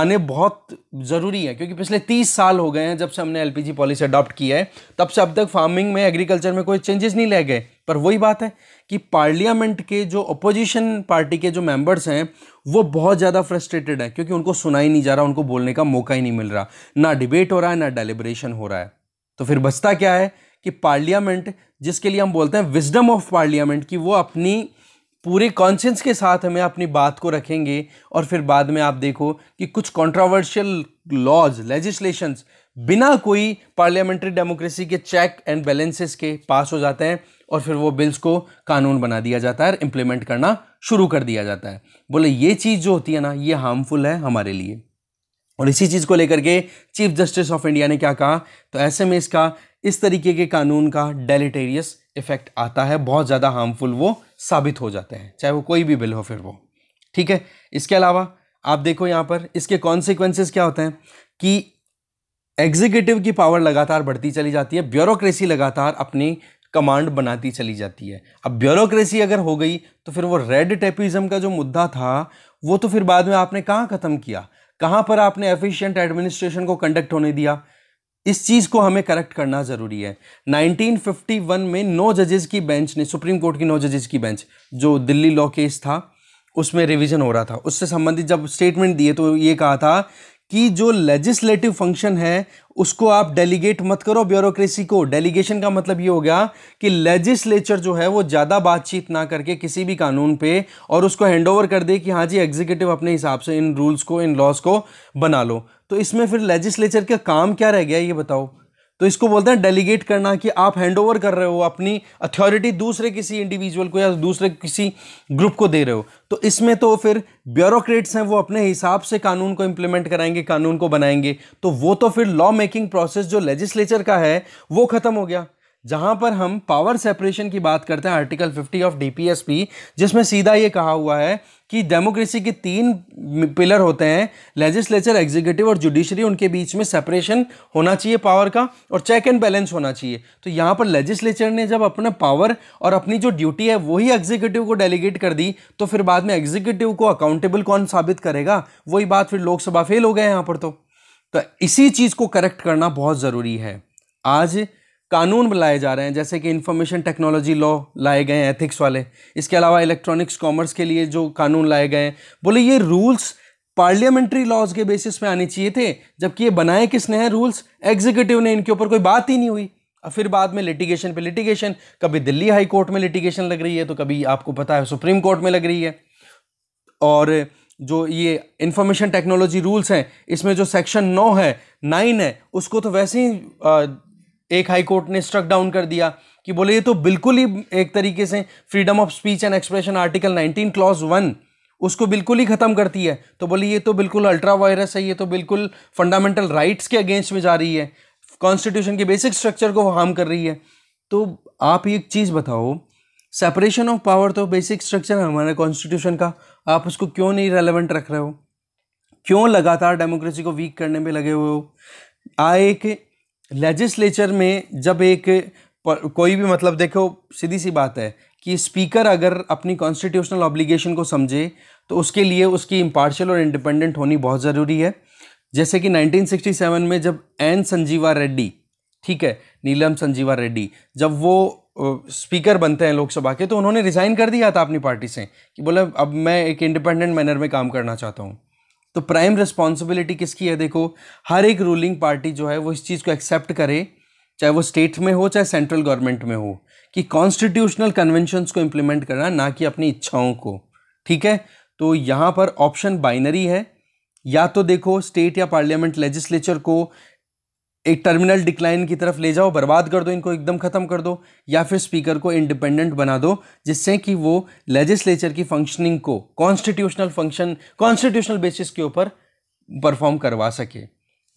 आने बहुत ज़रूरी है, क्योंकि पिछले तीस साल हो गए हैं जब से हमने एलपीजी पॉलिसी अडॉप्ट की है, तब से अब तक फार्मिंग में एग्रीकल्चर में कोई चेंजेस नहीं ले गए। पर वही बात है कि पार्लियामेंट के जो अपोजिशन पार्टी के जो मेंबर्स हैं वो बहुत ज़्यादा फ्रस्ट्रेटेड हैं, क्योंकि उनको सुना ही नहीं जा रहा, उनको बोलने का मौका ही नहीं मिल रहा, ना डिबेट हो रहा है ना डेलिब्रेशन हो रहा है। तो फिर बचता क्या है कि पार्लियामेंट, जिसके लिए हम बोलते हैं विजडम ऑफ पार्लियामेंट, कि वो अपनी पूरे कॉन्शियंस के साथ हमें अपनी बात को रखेंगे, और फिर बाद में आप देखो कि कुछ कंट्रोवर्शियल लॉज लेजिस्लेशंस बिना कोई पार्लियामेंट्री डेमोक्रेसी के चेक एंड बैलेंसेस के पास हो जाते हैं, और फिर वो बिल्स को कानून बना दिया जाता है और इम्प्लीमेंट करना शुरू कर दिया जाता है। बोले ये चीज़ जो होती है ना ये हार्मफुल है हमारे लिए, और इसी चीज़ को लेकर के चीफ जस्टिस ऑफ इंडिया ने क्या कहा, तो ऐसे में इसका इस तरीके के कानून का डेलेटेरियस इफेक्ट आता है, बहुत ज़्यादा हार्मफुल वो साबित हो जाते हैं, चाहे वो कोई भी बिल हो फिर वो, ठीक है। इसके अलावा आप देखो यहाँ पर इसके कॉन्सिक्वेंसेस क्या होते हैं कि एग्जीक्यूटिव की पावर लगातार बढ़ती चली जाती है, ब्यूरोक्रेसी लगातार अपनी कमांड बनाती चली जाती है। अब ब्यूरोक्रेसी अगर हो गई तो फिर वो रेड टेपिज्म का जो मुद्दा था वो तो फिर बाद में आपने कहाँ ख़त्म किया, कहाँ पर आपने एफिशिएंट एडमिनिस्ट्रेशन को कंडक्ट होने दिया। इस चीज़ को हमें करेक्ट करना ज़रूरी है। नाइनटीन फिफ्टी वन में नौ जजेस की बेंच ने, सुप्रीम कोर्ट की नौ जजेस की बेंच, जो दिल्ली लॉ केस था उसमें रिवीजन हो रहा था, उससे संबंधित जब स्टेटमेंट दिए तो ये कहा था कि जो लेजिस्लेटिव फंक्शन है उसको आप डेलीगेट मत करो ब्यूरोक्रेसी को। डेलीगेशन का मतलब ये हो गया कि लेजिस्लेचर जो है वो ज़्यादा बातचीत ना करके किसी भी कानून पे और उसको हैंडओवर कर दे कि हाँ जी एग्जीक्यूटिव अपने हिसाब से इन रूल्स को, इन लॉज को बना लो। तो इसमें फिर लेजिस्लेचर का काम क्या रह गया ये बताओ। तो इसको बोलते हैं डेलीगेट करना, कि आप हैंडओवर कर रहे हो अपनी अथॉरिटी दूसरे किसी इंडिविजुअल को या दूसरे किसी ग्रुप को दे रहे हो। तो इसमें तो फिर ब्यूरोक्रेट्स हैं, वो अपने हिसाब से कानून को इम्प्लीमेंट कराएंगे, कानून को बनाएंगे, तो वो तो फिर लॉ मेकिंग प्रोसेस जो लेजिस्लेचर का है वो ख़त्म हो गया। जहाँ पर हम पावर सेपरेशन की बात करते हैं article fifty of D P S P, जिसमें सीधा ये कहा हुआ है कि डेमोक्रेसी के तीन पिलर होते हैं, लेजिस्लेचर, एग्जीक्यूटिव और जुडिशरी, उनके बीच में सेपरेशन होना चाहिए पावर का और चेक एंड बैलेंस होना चाहिए। तो यहाँ पर लेजिस्लेचर ने जब अपना पावर और अपनी जो ड्यूटी है वही एग्जीक्यूटिव को डेलीगेट कर दी तो फिर बाद में एग्जीक्यूटिव को अकाउंटेबल कौन साबित करेगा, वही बात फिर लोकसभा फेल हो गए यहाँ पर। तो, तो इसी चीज़ को करेक्ट करना बहुत ज़रूरी है। आज कानून लाए जा रहे हैं जैसे कि इंफॉर्मेशन टेक्नोलॉजी लॉ लाए गए हैं एथिक्स वाले, इसके अलावा इलेक्ट्रॉनिक्स कॉमर्स के लिए जो कानून लाए गए हैं, बोले ये रूल्स पार्लियामेंट्री लॉज के बेसिस पे आने चाहिए थे, जबकि ये बनाए किसने हैं रूल्स, एग्जीक्यूटिव ने, इनके ऊपर कोई बात ही नहीं हुई। और फिर बाद में लिटिगेशन पे लिटिगेशन, कभी दिल्ली हाई कोर्ट में लिटिगेशन लग रही है तो कभी आपको पता है सुप्रीम कोर्ट में लग रही है। और जो ये इंफॉर्मेशन टेक्नोलॉजी रूल्स हैं इसमें जो सेक्शन नौ है, नाइन है, उसको तो वैसे ही आ, एक हाई कोर्ट ने स्ट्रक डाउन कर दिया कि बोले ये तो बिल्कुल ही एक तरीके से freedom of speech and expression article nineteen clause one उसको बिल्कुल ही ख़त्म करती है। तो बोले ये तो बिल्कुल अल्ट्रा वायरस है, ये तो बिल्कुल फंडामेंटल राइट्स के अगेंस्ट में जा रही है, कॉन्स्टिट्यूशन के बेसिक स्ट्रक्चर को हार्म कर रही है। तो आप एक चीज़ बताओ, सेपरेशन ऑफ पावर तो बेसिक स्ट्रक्चर है हमारे कॉन्स्टिट्यूशन का, आप उसको क्यों नहीं रेलिवेंट रख रहे हो, क्यों लगातार डेमोक्रेसी को वीक करने में लगे हुए हो। आ एक लेजिस्लेचर में जब एक कोई भी, मतलब देखो सीधी सी बात है कि स्पीकर अगर अपनी कॉन्स्टिट्यूशनल ऑब्लिगेशन को समझे तो उसके लिए उसकी इम्पार्शियल और इंडिपेंडेंट होनी बहुत ज़रूरी है। जैसे कि नाइनटीन सिक्सटी सेवन में जब एन संजीवा रेड्डी, ठीक है, नीलम संजीवा रेड्डी, जब वो स्पीकर बनते हैं लोकसभा के तो उन्होंने रिज़ाइन कर दिया था अपनी पार्टी से कि बोला अब मैं एक इंडिपेंडेंट मैनर में काम करना चाहता हूँ। तो प्राइम रिस्पॉन्सिबिलिटी किसकी है, देखो हर एक रूलिंग पार्टी जो है वो इस चीज़ को एक्सेप्ट करे, चाहे वो स्टेट में हो चाहे सेंट्रल गवर्नमेंट में हो, कि कॉन्स्टिट्यूशनल कन्वेंशंस को इम्प्लीमेंट करना, ना कि अपनी इच्छाओं को, ठीक है। तो यहाँ पर ऑप्शन बाइनरी है, या तो देखो स्टेट या पार्लियामेंट लेजिस्लेचर को एक टर्मिनल डिक्लाइन की तरफ ले जाओ, बर्बाद कर दो इनको, एकदम ख़त्म कर दो, या फिर स्पीकर को इंडिपेंडेंट बना दो जिससे कि वो लेजिस्लेचर की फंक्शनिंग को कॉन्स्टिट्यूशनल फंक्शन, कॉन्स्टिट्यूशनल बेसिस के ऊपर परफॉर्म करवा सके,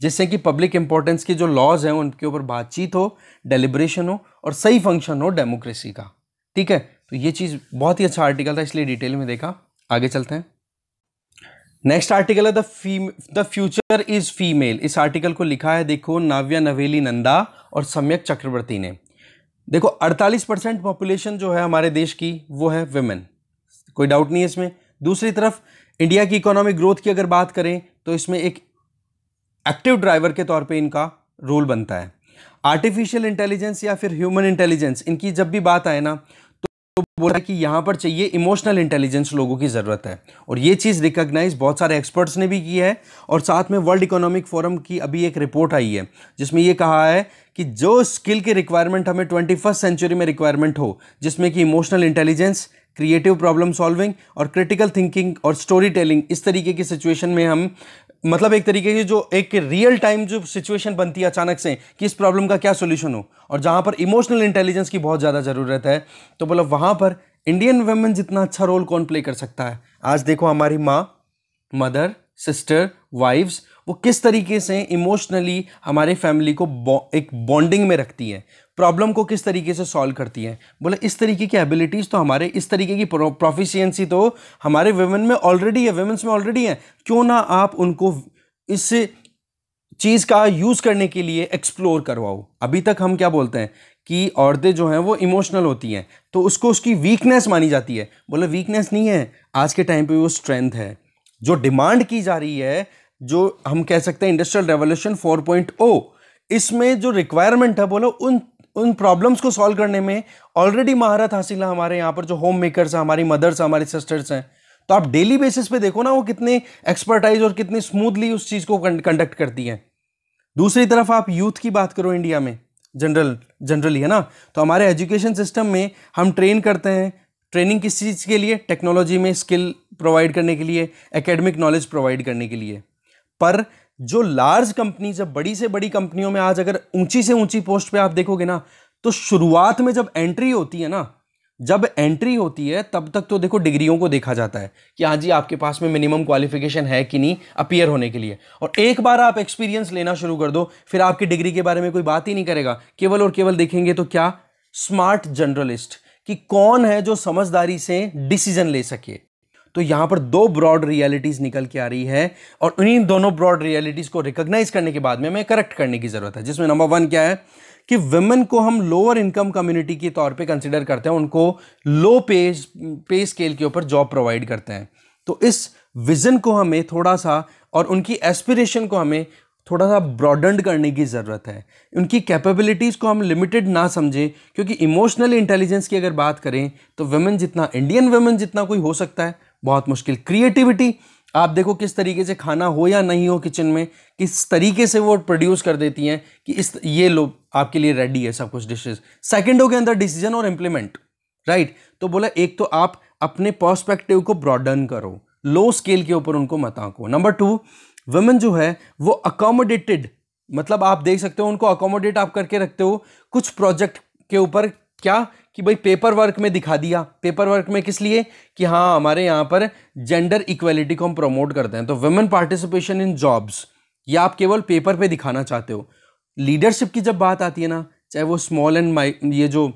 जिससे कि पब्लिक इंपॉर्टेंस के जो लॉज हैं उनके ऊपर बातचीत हो, डेलिब्रेशन हो और सही फंक्शन हो डेमोक्रेसी का, ठीक है। तो ये चीज़ बहुत ही अच्छा आर्टिकल था, इसलिए डिटेल में देखा। आगे चलते हैं, नेक्स्ट आर्टिकल है the fem the future is female. इस आर्टिकल को लिखा है देखो नाव्या नवेली नंदा और सम्यक चक्रवर्ती ने। देखो अड़तालीस परसेंट पॉपुलेशन जो है हमारे देश की वो है विमेन, कोई डाउट नहीं है इसमें। दूसरी तरफ इंडिया की इकोनॉमिक ग्रोथ की अगर बात करें तो इसमें एक एक्टिव ड्राइवर के तौर पे इनका रोल बनता है। आर्टिफिशियल इंटेलिजेंस या फिर ह्यूमन इंटेलिजेंस, इनकी जब भी बात आए ना तो बोला कि यहाँ पर चाहिए इमोशनल इंटेलिजेंस, लोगों की ज़रूरत है, और ये चीज़ रिकॉग्नाइज बहुत सारे एक्सपर्ट्स ने भी की है। और साथ में वर्ल्ड इकोनॉमिक फोरम की अभी एक रिपोर्ट आई है जिसमें ये कहा है कि जो स्किल की रिक्वायरमेंट हमें ट्वेंटी फर्स्ट सेंचुरी में रिक्वायरमेंट हो, जिसमें कि emotional intelligence, creative problem solving और क्रिटिकल थिंकिंग और स्टोरी टेलिंग, इस तरीके की सिचुएशन में हम, मतलब एक तरीके की जो एक रियल टाइम जो सिचुएशन बनती है अचानक से कि इस प्रॉब्लम का क्या सोल्यूशन हो, और जहाँ पर इमोशनल इंटेलिजेंस की बहुत ज़्यादा ज़रूरत है, तो बोला वहाँ पर इंडियन वुमेन जितना अच्छा रोल कौन प्ले कर सकता है। आज देखो हमारी माँ, मदर, सिस्टर, वाइफ्स वो किस तरीके से इमोशनली हमारे फैमिली को एक बॉन्डिंग में रखती है, प्रॉब्लम को किस तरीके से सॉल्व करती है। बोले इस तरीके की एबिलिटीज़ तो हमारे, इस तरीके की प्रोफिशिएंसी तो हमारे वुमेन में ऑलरेडी है, वुमेन्स में ऑलरेडी है, क्यों ना आप उनको इस चीज़ का यूज़ करने के लिए एक्सप्लोर करवाओ। अभी तक हम क्या बोलते हैं कि औरतें जो हैं वो इमोशनल होती हैं तो उसको उसकी वीकनेस मानी जाती है। बोले वीकनेस नहीं है, आज के टाइम पे वो स्ट्रेंथ है। जो डिमांड की जा रही है, जो हम कह सकते हैं industrial revolution four point O, इसमें जो रिक्वायरमेंट है, बोलो उन उन प्रॉब्लम्स को सॉल्व करने में ऑलरेडी महारत हासिल है हमारे यहाँ पर जो होम मेकर्स हैं, हमारी मदर्स, हमारी सिस्टर्स हैं। तो आप डेली बेसिस पे देखो ना वो कितने एक्सपर्टाइज और कितने स्मूथली उस चीज़ को कंडक्ट करती हैं। दूसरी तरफ आप यूथ की बात करो इंडिया में, जनरल जनरली है ना, तो हमारे एजुकेशन सिस्टम में हम ट्रेन करते हैं, ट्रेनिंग किस चीज़ के लिए, टेक्नोलॉजी में स्किल प्रोवाइड करने के लिए, एकेडमिक नॉलेज प्रोवाइड करने के लिए। पर जो लार्ज कंपनीज है, बड़ी से बड़ी कंपनियों में आज अगर ऊंची से ऊंची पोस्ट पे आप देखोगे ना, तो शुरुआत में जब एंट्री होती है ना, जब एंट्री होती है तब तक तो देखो डिग्रियों को देखा जाता है कि हाँ जी आपके पास में मिनिमम क्वालिफिकेशन है कि नहीं अपीयर होने के लिए। और एक बार आप एक्सपीरियंस लेना शुरू कर दो फिर आपकी डिग्री के बारे में कोई बात ही नहीं करेगा, केवल और केवल देखेंगे तो क्या, स्मार्ट जनरलिस्ट, कि कौन है जो समझदारी से डिसीजन ले सके। तो यहाँ पर दो ब्रॉड रियलिटीज़ निकल के आ रही है और उन्हीं दोनों ब्रॉड रियलिटीज़ को रिकॉग्नाइज करने के बाद में हमें करेक्ट करने की ज़रूरत है। जिसमें नंबर वन क्या है कि वुमेन को हम लोअर इनकम कम्युनिटी के तौर पे कंसिडर करते हैं, उनको लो पे पे स्केल के ऊपर जॉब प्रोवाइड करते हैं। तो इस विज़न को हमें थोड़ा सा और उनकी एस्पिरेशन को हमें थोड़ा सा ब्रॉडन्ड करने की ज़रूरत है। उनकी कैपेबिलिटीज़ को हम लिमिटेड ना समझें, क्योंकि इमोशनल इंटेलिजेंस की अगर बात करें तो वुमेन जितना, इंडियन वुमेन जितना कोई हो सकता है बहुत मुश्किल। क्रिएटिविटी आप देखो किस तरीके से, खाना हो या नहीं हो किचन में, किस तरीके से वो प्रोड्यूस कर देती हैं कि इस ये लो आपके लिए रेडी है सब कुछ डिशेस। सेकंडों के अंदर डिसीजन और इम्प्लीमेंट, राइट। तो बोला एक तो आप अपने पर्सपेक्टिव को ब्रॉडन करो, लो स्केल के ऊपर उनको मत आंको। नंबर टू, वुमेन जो है वो अकोमोडेटेड, मतलब आप देख सकते हो उनको अकोमोडेट आप करके रखते हो कुछ प्रोजेक्ट के ऊपर, क्या कि भाई पेपर वर्क में दिखा दिया, पेपर वर्क में किस लिए कि हाँ हमारे यहाँ पर जेंडर इक्वलिटी को हम प्रमोट करते हैं। तो वुमेन पार्टिसिपेशन इन जॉब्स ये आप केवल पेपर पे दिखाना चाहते हो। लीडरशिप की जब बात आती है ना, चाहे वो स्मॉल एंड माइ ये जो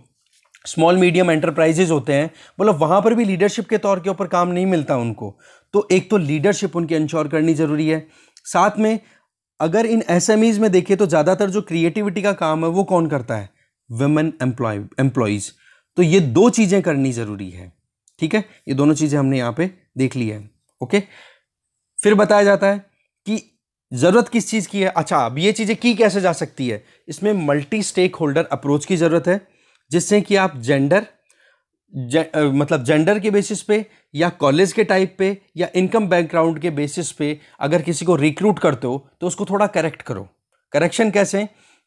स्मॉल मीडियम एंटरप्राइजेज होते हैं, बोलो वहाँ पर भी लीडरशिप के तौर के ऊपर काम नहीं मिलता उनको। तो एक तो लीडरशिप उनकी इंश्योर करनी ज़रूरी है। साथ में अगर इन एस एम ईज़ में देखें तो ज़्यादातर जो क्रिएटिविटी का काम है वो कौन करता है, वुमेन एम्प्लॉय एम्प्लॉयज़। तो ये दो चीज़ें करनी ज़रूरी है, ठीक है। ये दोनों चीज़ें हमने यहाँ पे देख ली है, ओके। फिर बताया जाता है कि ज़रूरत किस चीज़ की है। अच्छा, अब ये चीज़ें की कैसे जा सकती है, इसमें मल्टी स्टेक होल्डर अप्रोच की ज़रूरत है, जिससे कि आप जेंडर जे, मतलब जेंडर के बेसिस पे या कॉलेज के टाइप पे या इनकम बैकग्राउंड के बेसिस पे अगर किसी को रिक्रूट करते हो तो उसको थोड़ा करेक्ट करो। करेक्शन कैसे,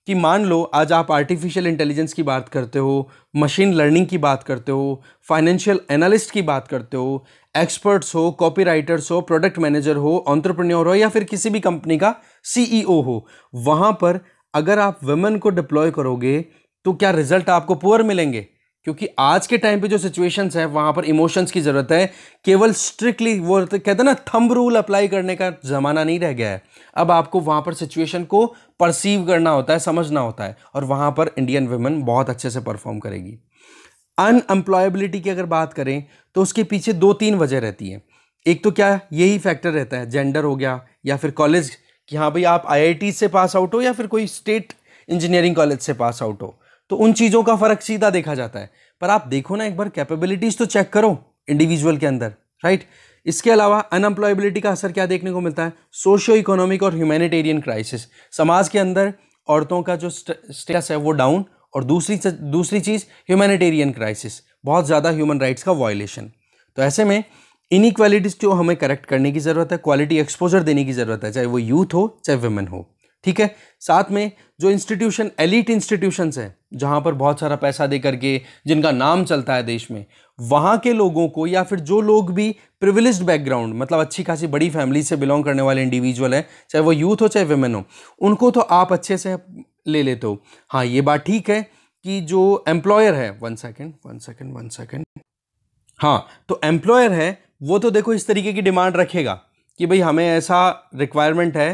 कि मान लो आज आप आर्टिफिशियल इंटेलिजेंस की बात करते हो, मशीन लर्निंग की बात करते हो, फाइनेंशियल एनालिस्ट की बात करते हो, एक्सपर्ट्स हो, कॉपी राइटर्स हो, प्रोडक्ट मैनेजर हो, एंटरप्रेन्योर हो, या फिर किसी भी कंपनी का सीईओ हो, वहाँ पर अगर आप वुमेन को डिप्लॉय करोगे तो क्या रिजल्ट आपको पुअर मिलेंगे, क्योंकि आज के टाइम पे जो सिचुएशंस है वहाँ पर इमोशंस की ज़रूरत है। केवल स्ट्रिक्टली वो कहते हैं ना थंब रूल अप्लाई करने का ज़माना नहीं रह गया है, अब आपको वहाँ पर सिचुएशन को परसीव करना होता है, समझना होता है, और वहाँ पर इंडियन वुमेन बहुत अच्छे से परफॉर्म करेगी। अनएम्प्लॉयबिलिटी की अगर बात करें तो उसके पीछे दो तीन वजह रहती है। एक तो क्या यही फैक्टर रहता है, जेंडर हो गया या फिर कॉलेज कि हाँ भाई आप आई आई टी से पास आउट हो या फिर कोई स्टेट इंजीनियरिंग कॉलेज से पास आउट हो, तो उन चीज़ों का फ़र्क सीधा देखा जाता है। पर आप देखो ना एक बार कैपेबिलिटीज़ तो चेक करो इंडिविजुअल के अंदर, राइट। इसके अलावा अनएम्प्लॉयबिलिटी का असर क्या देखने को मिलता है, सोशियो इकोनॉमिक और ह्यूमैनिटेरियन क्राइसिस। समाज के अंदर औरतों का जो स्टेटस है वो डाउन, और दूसरी दूसरी चीज़ ह्यूमैनिटेरियन क्राइसिस, बहुत ज़्यादा ह्यूमन राइट्स का वायलेशन। तो ऐसे में इनइक्वालिटीज़ को हमें करेक्ट करने की ज़रूरत है, क्वालिटी एक्सपोजर देने की ज़रूरत है, चाहे वो यूथ हो चाहे वुमेन हो, ठीक है। साथ में जो इंस्टीट्यूशन, एलिट इंस्टीट्यूशंस हैं जहाँ पर बहुत सारा पैसा दे करके जिनका नाम चलता है देश में, वहाँ के लोगों को या फिर जो लोग भी प्रिविलेज्ड बैकग्राउंड, मतलब अच्छी खासी बड़ी फैमिली से बिलोंग करने वाले इंडिविजुअल हैं, चाहे वो यूथ हो चाहे वुमेन हो, उनको तो आप अच्छे से ले लेते हो। हाँ, ये बात ठीक है कि जो एम्प्लॉयर है, one second one second one second हाँ, तो एम्प्लॉयर है वो तो देखो इस तरीके की डिमांड रखेगा कि भाई हमें ऐसा रिक्वायरमेंट है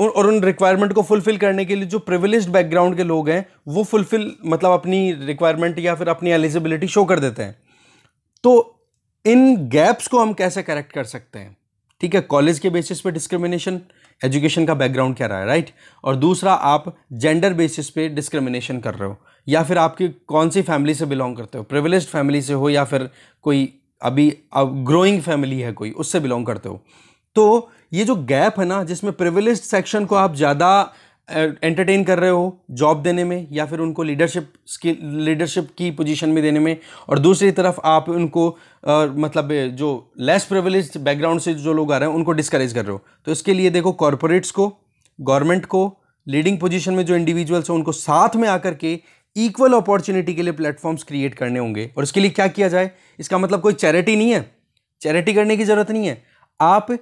और उन रिक्वायरमेंट को फुलफ़िल करने के लिए जो प्रिविलेज्ड बैकग्राउंड के लोग हैं वो फुलफ़िल मतलब अपनी रिक्वायरमेंट या फिर अपनी एलिजिबिलिटी शो कर देते हैं। तो इन गैप्स को हम कैसे करेक्ट कर सकते हैं? ठीक है, कॉलेज के बेसिस पे डिस्क्रिमिनेशन, एजुकेशन का बैकग्राउंड क्या रहा है, राइट। और दूसरा, आप जेंडर बेसिस पे डिस्क्रिमिनेशन कर रहे हो या फिर आपकी कौन सी फैमिली से बिलोंग करते हो, प्रिविलेज्ड फैमिली से हो या फिर कोई अभी अब ग्रोइंग फैमिली है कोई उससे बिलोंग करते हो। तो ये जो गैप है ना जिसमें प्रिविलेज्ड सेक्शन को आप ज़्यादा एंटरटेन कर रहे हो जॉब देने में या फिर उनको लीडरशिप स्किल लीडरशिप की पोजीशन में देने में, और दूसरी तरफ आप उनको आ, मतलब जो लेस प्रिविलेज्ड बैकग्राउंड से जो लोग आ रहे हैं उनको डिस्करेज कर रहे हो। तो इसके लिए देखो, कॉरपोरेट्स को, गवर्नमेंट को, लीडिंग पोजीशन में जो इंडिविजुअल्स हैं उनको साथ में आकर के इक्वल अपॉर्चुनिटी के लिए प्लेटफॉर्म्स क्रिएट करने होंगे। और इसके लिए क्या किया जाए? इसका मतलब कोई चैरिटी नहीं है, चैरिटी करने की ज़रूरत नहीं है। आप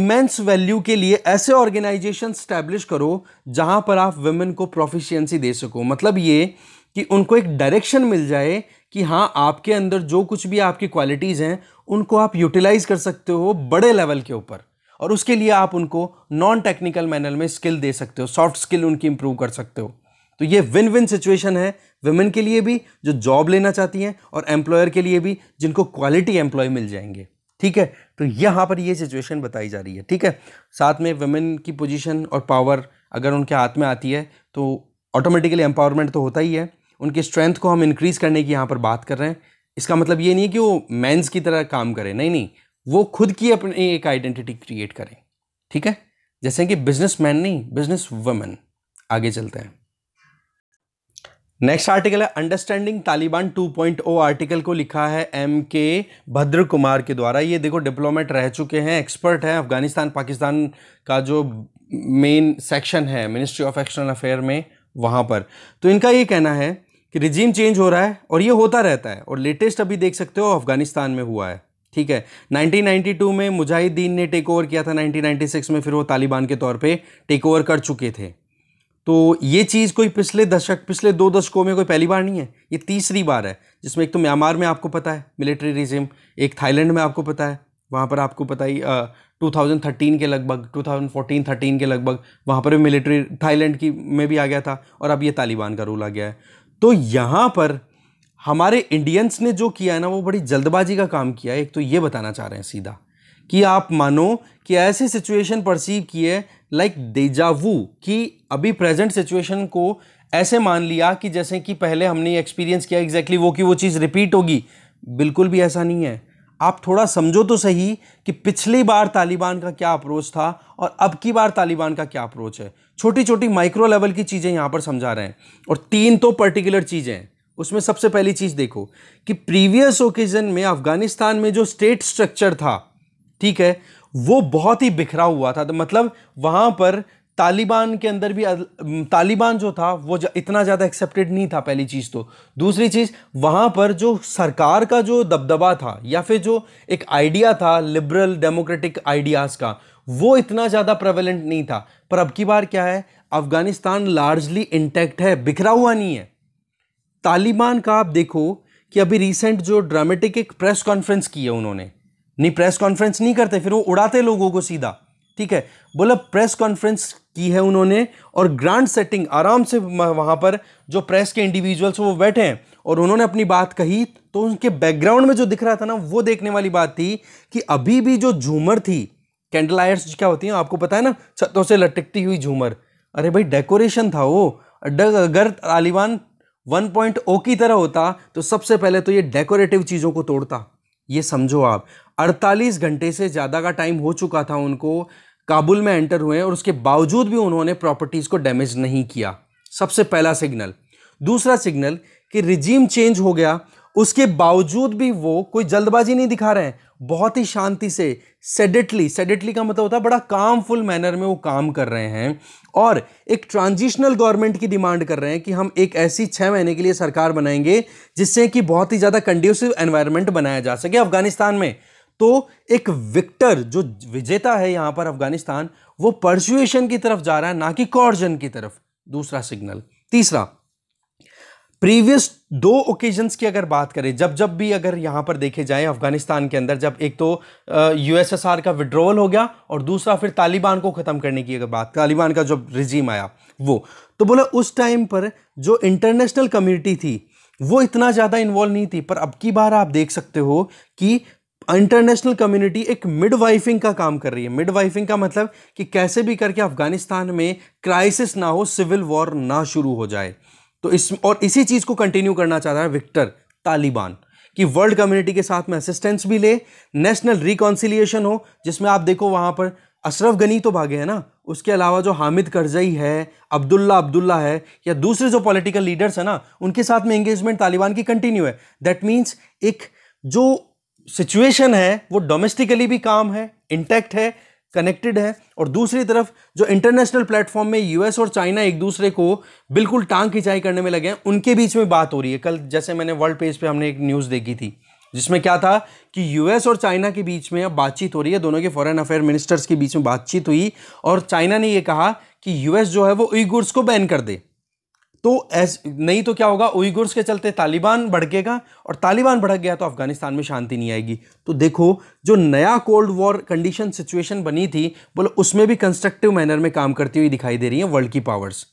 इमेंस वैल्यू के लिए ऐसे ऑर्गेनाइजेशन स्टैब्लिश करो जहाँ पर आप वुमेन को प्रोफिशिएंसी दे सको। मतलब ये कि उनको एक डायरेक्शन मिल जाए कि हाँ, आपके अंदर जो कुछ भी आपकी क्वालिटीज़ हैं उनको आप यूटिलाइज कर सकते हो बड़े लेवल के ऊपर, और उसके लिए आप उनको नॉन टेक्निकल मैनर में स्किल दे सकते हो, सॉफ्ट स्किल उनकी इंप्रूव कर सकते हो। तो ये विन विन सिचुएशन है वुमेन के लिए भी जो जॉब लेना चाहती हैं और एम्प्लॉयर के लिए भी जिनको क्वालिटी एम्प्लॉय मिल जाएंगे। ठीक है, तो यहाँ पर ये सिचुएशन बताई जा रही है। ठीक है, साथ में वुमेन की पोजीशन और पावर अगर उनके हाथ में आती है तो ऑटोमेटिकली एम्पावरमेंट तो होता ही है। उनकी स्ट्रेंथ को हम इंक्रीज़ करने की यहाँ पर बात कर रहे हैं। इसका मतलब ये नहीं है कि वो मेंस की तरह काम करें, नहीं नहीं, वो खुद की अपनी एक आइडेंटिटी क्रिएट करें। ठीक है, जैसे कि बिजनेस मैन नहीं, बिजनेस वुमेन। आगे चलते हैं। नेक्स्ट आर्टिकल है understanding Taliban two point O. Article को लिखा है एम के भद्र कुमार के द्वारा। ये देखो, डिप्लोमेट रह चुके हैं, एक्सपर्ट हैं अफगानिस्तान पाकिस्तान का जो मेन सेक्शन है मिनिस्ट्री ऑफ एक्सटर्नल अफेयर में वहाँ पर। तो इनका ये कहना है कि रिजीम चेंज हो रहा है और ये होता रहता है, और लेटेस्ट अभी देख सकते हो अफगानिस्तान में हुआ है। ठीक है, नाइनटीन नाइंटी टू में मुजाहिदीन ने टेक ओवर किया था, नाइनटीन नाइंटी सिक्स में फिर वो तालिबान के तौर पर टेक ओवर कर चुके थे। तो ये चीज़ कोई पिछले दशक पिछले दो दशकों में कोई पहली बार नहीं है, ये तीसरी बार है, जिसमें एक तो म्यांमार में आपको पता है मिलिट्री रिजिम, एक थाईलैंड में आपको पता है, वहाँ पर आपको पता ही टू थाउजेंड थर्टीन के लगभग टू थाउजेंड फोर्टीन थर्टीन के लगभग वहाँ पर भी मिलिट्री थाईलैंड की में भी आ गया था, और अब ये तालिबान का रूल आ गया है। तो यहाँ पर हमारे इंडियंस ने जो किया है ना वो बड़ी जल्दबाजी का काम किया है। एक तो ये बताना चाह रहे हैं सीधा कि आप मानो कि ऐसी सिचुएशन परसीव की है लाइक डेजावू, कि अभी प्रेजेंट सिचुएशन को ऐसे मान लिया कि जैसे कि पहले हमने एक्सपीरियंस किया एग्जैक्टली exactly वो कि वो चीज़ रिपीट होगी। बिल्कुल भी ऐसा नहीं है। आप थोड़ा समझो तो सही कि पिछली बार तालिबान का क्या अप्रोच था और अब की बार तालिबान का क्या अप्रोच है। छोटी छोटी माइक्रो लेवल की चीज़ें यहाँ पर समझा रहे हैं, और तीन तो पर्टिकुलर चीज़ें हैं। उसमें सबसे पहली चीज़ देखो कि प्रीवियस ओकेजन में अफगानिस्तान में जो स्टेट स्ट्रक्चर था, ठीक है, वो बहुत ही बिखरा हुआ था। तो मतलब वहाँ पर तालिबान के अंदर भी तालिबान जो था वो इतना ज़्यादा एक्सेप्टेड नहीं था, पहली चीज़ तो। दूसरी चीज़, वहाँ पर जो सरकार का जो दबदबा था या फिर जो एक आइडिया था लिबरल डेमोक्रेटिक आइडियाज़ का, वो इतना ज़्यादा प्रेवेलेंट नहीं था। पर अब की बार क्या है, अफगानिस्तान लार्जली इंटैक्ट है, बिखरा हुआ नहीं है। तालिबान का आप देखो कि अभी रिसेंट जो ड्रामेटिक एक प्रेस कॉन्फ्रेंस की है उन्होंने, नहीं प्रेस कॉन्फ्रेंस नहीं करते, फिर वो उड़ाते लोगों को सीधा। ठीक है, बोला प्रेस कॉन्फ्रेंस की है उन्होंने और ग्रांड सेटिंग आराम से वहाँ पर जो प्रेस के इंडिविजुअल्स वो बैठे हैं और उन्होंने अपनी बात कही। तो उनके बैकग्राउंड में जो दिख रहा था ना वो देखने वाली बात थी कि अभी भी जो झूमर थी, कैंडल आयर्स क्या होती हैं आपको पता है ना, छतों से लटकती हुई झूमर, अरे भाई डेकोरेशन था वो। अगर तालिबान वन पॉइंट ओ की तरह होता तो सबसे पहले तो ये डेकोरेटिव चीज़ों को तोड़ता। ये समझो आप, अड़तालीस घंटे से ज़्यादा का टाइम हो चुका था उनको काबुल में एंटर हुए और उसके बावजूद भी उन्होंने प्रॉपर्टीज़ को डैमेज नहीं किया। सबसे पहला सिग्नल। दूसरा सिग्नल कि रिजीम चेंज हो गया, उसके बावजूद भी वो कोई जल्दबाजी नहीं दिखा रहे हैं, बहुत ही शांति से सेडेटली, सेडेटली का मतलब होता है बड़ा कामफुल मैनर में वो काम कर रहे हैं, और एक ट्रांजिशनल गवर्नमेंट की डिमांड कर रहे हैं कि हम एक ऐसी छः महीने के लिए सरकार बनाएंगे जिससे कि बहुत ही ज़्यादा कंड्यूसिव एनवायरनमेंट बनाया जा सके अफगानिस्तान में। तो एक विक्टर जो विजेता है यहाँ पर अफगानिस्तान, वो परसुएशन की तरफ जा रहा है ना कि कोर्जन की तरफ। दूसरा सिग्नल। तीसरा, प्रीवियस दो ओकेजन्स की अगर बात करें, जब जब भी अगर यहाँ पर देखे जाए अफगानिस्तान के अंदर, जब एक तो यूएसएसआर का विड्रॉवल हो गया और दूसरा फिर तालिबान को ख़त्म करने की अगर बात, तालिबान का जब रिजीम आया वो, तो बोला उस टाइम पर जो इंटरनेशनल कम्युनिटी थी वो इतना ज़्यादा इन्वॉल्व नहीं थी। पर अब की बार आप देख सकते हो कि इंटरनेशनल कम्युनिटी एक मिडवाइफिंग का काम कर रही है। मिडवाइफिंग का मतलब कि कैसे भी करके अफगानिस्तान में क्राइसिस ना हो, सिविल वॉर ना शुरू हो जाए। तो इस और इसी चीज़ को कंटिन्यू करना चाह रहा है विक्टर तालिबान कि वर्ल्ड कम्युनिटी के साथ में असिस्टेंस भी ले, नेशनल रिकॉन्सिलिएशन हो, जिसमें आप देखो वहाँ पर अशरफ गनी तो भागे हैं ना, उसके अलावा जो हामिद करजई है, अब्दुल्ला अब्दुल्ला है, या दूसरे जो पॉलिटिकल लीडर्स हैं ना, उनके साथ में एंगेजमेंट तालिबान की कंटिन्यू है। दैट मीन्स एक जो सिचुएशन है वो डोमेस्टिकली भी काम है, इंटैक्ट है, कनेक्टेड है, और दूसरी तरफ जो इंटरनेशनल प्लेटफॉर्म में यूएस और चाइना एक दूसरे को बिल्कुल टांग खिंचाई करने में लगे हैं, उनके बीच में बात हो रही है। कल जैसे मैंने वर्ल्ड पेज पे हमने एक न्यूज़ देखी थी जिसमें क्या था कि यूएस और चाइना के बीच में अब बातचीत हो रही है, दोनों के फॉरेन अफेयर मिनिस्टर्स के बीच में बातचीत हुई और चाइना ने यह कहा कि यूएस जो है वो उइगुर्स को बैन कर दे, तो ऐस नहीं तो क्या होगा, उइगुर्स के चलते तालिबान भड़केगा और तालिबान भड़क गया तो अफगानिस्तान में शांति नहीं आएगी। तो देखो जो नया कोल्ड वॉर कंडीशन सिचुएशन बनी थी, बोलो उसमें भी कंस्ट्रक्टिव मैनर में काम करती हुई दिखाई दे रही है वर्ल्ड की पावर्स।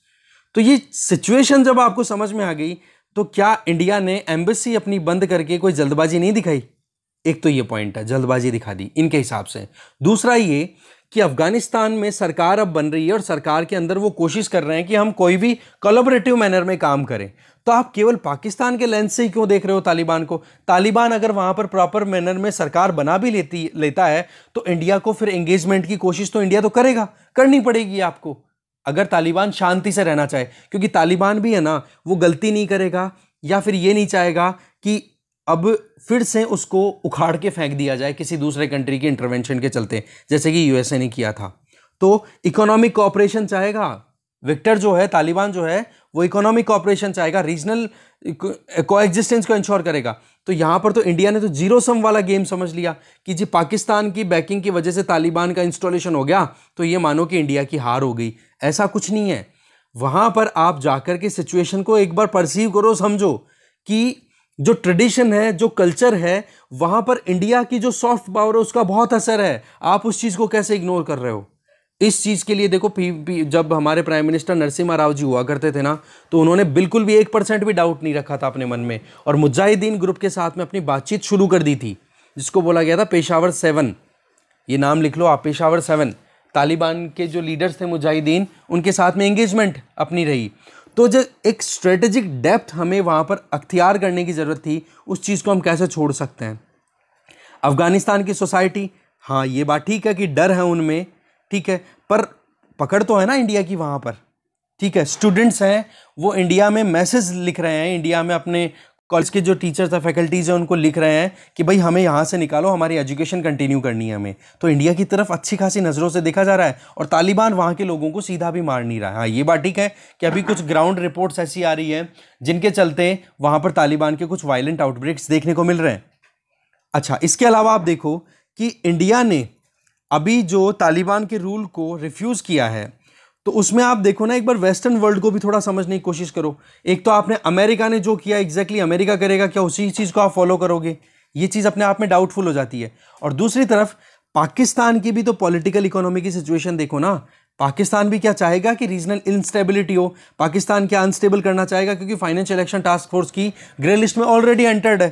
तो ये सिचुएशन जब आपको समझ में आ गई तो क्या इंडिया ने एम्बेसी अपनी बंद करके कोई जल्दबाजी नहीं दिखाई? एक तो ये पॉइंट है, जल्दबाजी दिखा दी इनके हिसाब से। दूसरा ये कि अफगानिस्तान में सरकार अब बन रही है और सरकार के अंदर वो कोशिश कर रहे हैं कि हम कोई भी कोलैबोरेटिव मैनर में काम करें। तो आप केवल पाकिस्तान के लेंस से ही क्यों देख रहे हो तालिबान को? तालिबान अगर वहाँ पर प्रॉपर मैनर में सरकार बना भी लेती लेता है तो इंडिया को फिर एंगेजमेंट की कोशिश तो इंडिया तो करेगा, करनी पड़ेगी आपको, अगर तालिबान शांति से रहना चाहे। क्योंकि तालिबान भी है ना, वो गलती नहीं करेगा या फिर ये नहीं चाहेगा कि अब फिर से उसको उखाड़ के फेंक दिया जाए किसी दूसरे कंट्री के इंटरवेंशन के चलते, जैसे कि यूएसए ने किया था। तो इकोनॉमिक कोऑपरेशन चाहेगा विक्टर जो है, तालिबान जो है वो इकोनॉमिक कोऑपरेशन चाहेगा, रीजनल कोएग्जिस्टेंस को इंश्योर करेगा। तो यहाँ पर तो इंडिया ने तो जीरो सम वाला गेम समझ लिया कि जी पाकिस्तान की बैकिंग की वजह से तालिबान का इंस्टॉलेशन हो गया तो ये मानो कि इंडिया की हार हो गई। ऐसा कुछ नहीं है। वहाँ पर आप जाकर के सिचुएशन को एक बार परसीव करो, समझो कि जो ट्रेडिशन है, जो कल्चर है, वहाँ पर इंडिया की जो सॉफ्ट पावर है उसका बहुत असर है। आप उस चीज़ को कैसे इग्नोर कर रहे हो? इस चीज़ के लिए देखो पी, पी, जब हमारे प्राइम मिनिस्टर नरसिम्हा राव जी हुआ करते थे ना, तो उन्होंने बिल्कुल भी एक परसेंट भी डाउट नहीं रखा था अपने मन में और मुजाहिदीन ग्रुप के साथ में अपनी बातचीत शुरू कर दी थी, जिसको बोला गया था पेशावर सेवन। ये नाम लिख लो आप, पेशावर सेवन। तालिबान के जो लीडर्स थे मुजाहिदीन, उनके साथ में एंगेजमेंट अपनी रही। तो जो एक स्ट्रेटेजिक डेप्थ हमें वहाँ पर अख्तियार करने की ज़रूरत थी, उस चीज़ को हम कैसे छोड़ सकते हैं? अफ़गानिस्तान की सोसाइटी, हाँ ये बात ठीक है कि डर है उनमें, ठीक है, पर पकड़ तो है ना इंडिया की वहाँ पर, ठीक है। स्टूडेंट्स हैं वो इंडिया में मैसेज लिख रहे हैं, इंडिया में अपने कॉलेज के जो टीचर्स हैं, फैकल्टीज़ हैं, उनको लिख रहे हैं कि भाई हमें यहाँ से निकालो, हमारी एजुकेशन कंटिन्यू करनी है हमें। तो इंडिया की तरफ अच्छी खासी नज़रों से देखा जा रहा है और तालिबान वहाँ के लोगों को सीधा भी मार नहीं रहा है। हाँ ये बात ठीक है कि अभी कुछ ग्राउंड रिपोर्ट्स ऐसी आ रही है जिनके चलते वहाँ पर तालिबान के कुछ वायलेंट आउटब्रेक्स देखने को मिल रहे हैं। अच्छा, इसके अलावा आप देखो कि इंडिया ने अभी जो तालिबान के रूल को रिफ्यूज़ किया है, तो उसमें आप देखो ना, एक बार वेस्टर्न वर्ल्ड को भी थोड़ा समझने की कोशिश करो। एक तो आपने अमेरिका ने जो किया, एग्जैक्टली अमेरिका करेगा क्या उसी चीज़ को आप फॉलो करोगे? ये चीज़ अपने आप में डाउटफुल हो जाती है। और दूसरी तरफ पाकिस्तान की भी तो पॉलिटिकल इकोनॉमी की सिचुएशन देखो ना, पाकिस्तान भी क्या चाहेगा कि रीजनल इंस्टेबिलिटी हो, पाकिस्तान क्या अनस्टेबल करना चाहेगा, क्योंकि फाइनेंशियल एक्शन टास्क फोर्स की ग्रे लिस्ट में ऑलरेडी एंटर्ड है।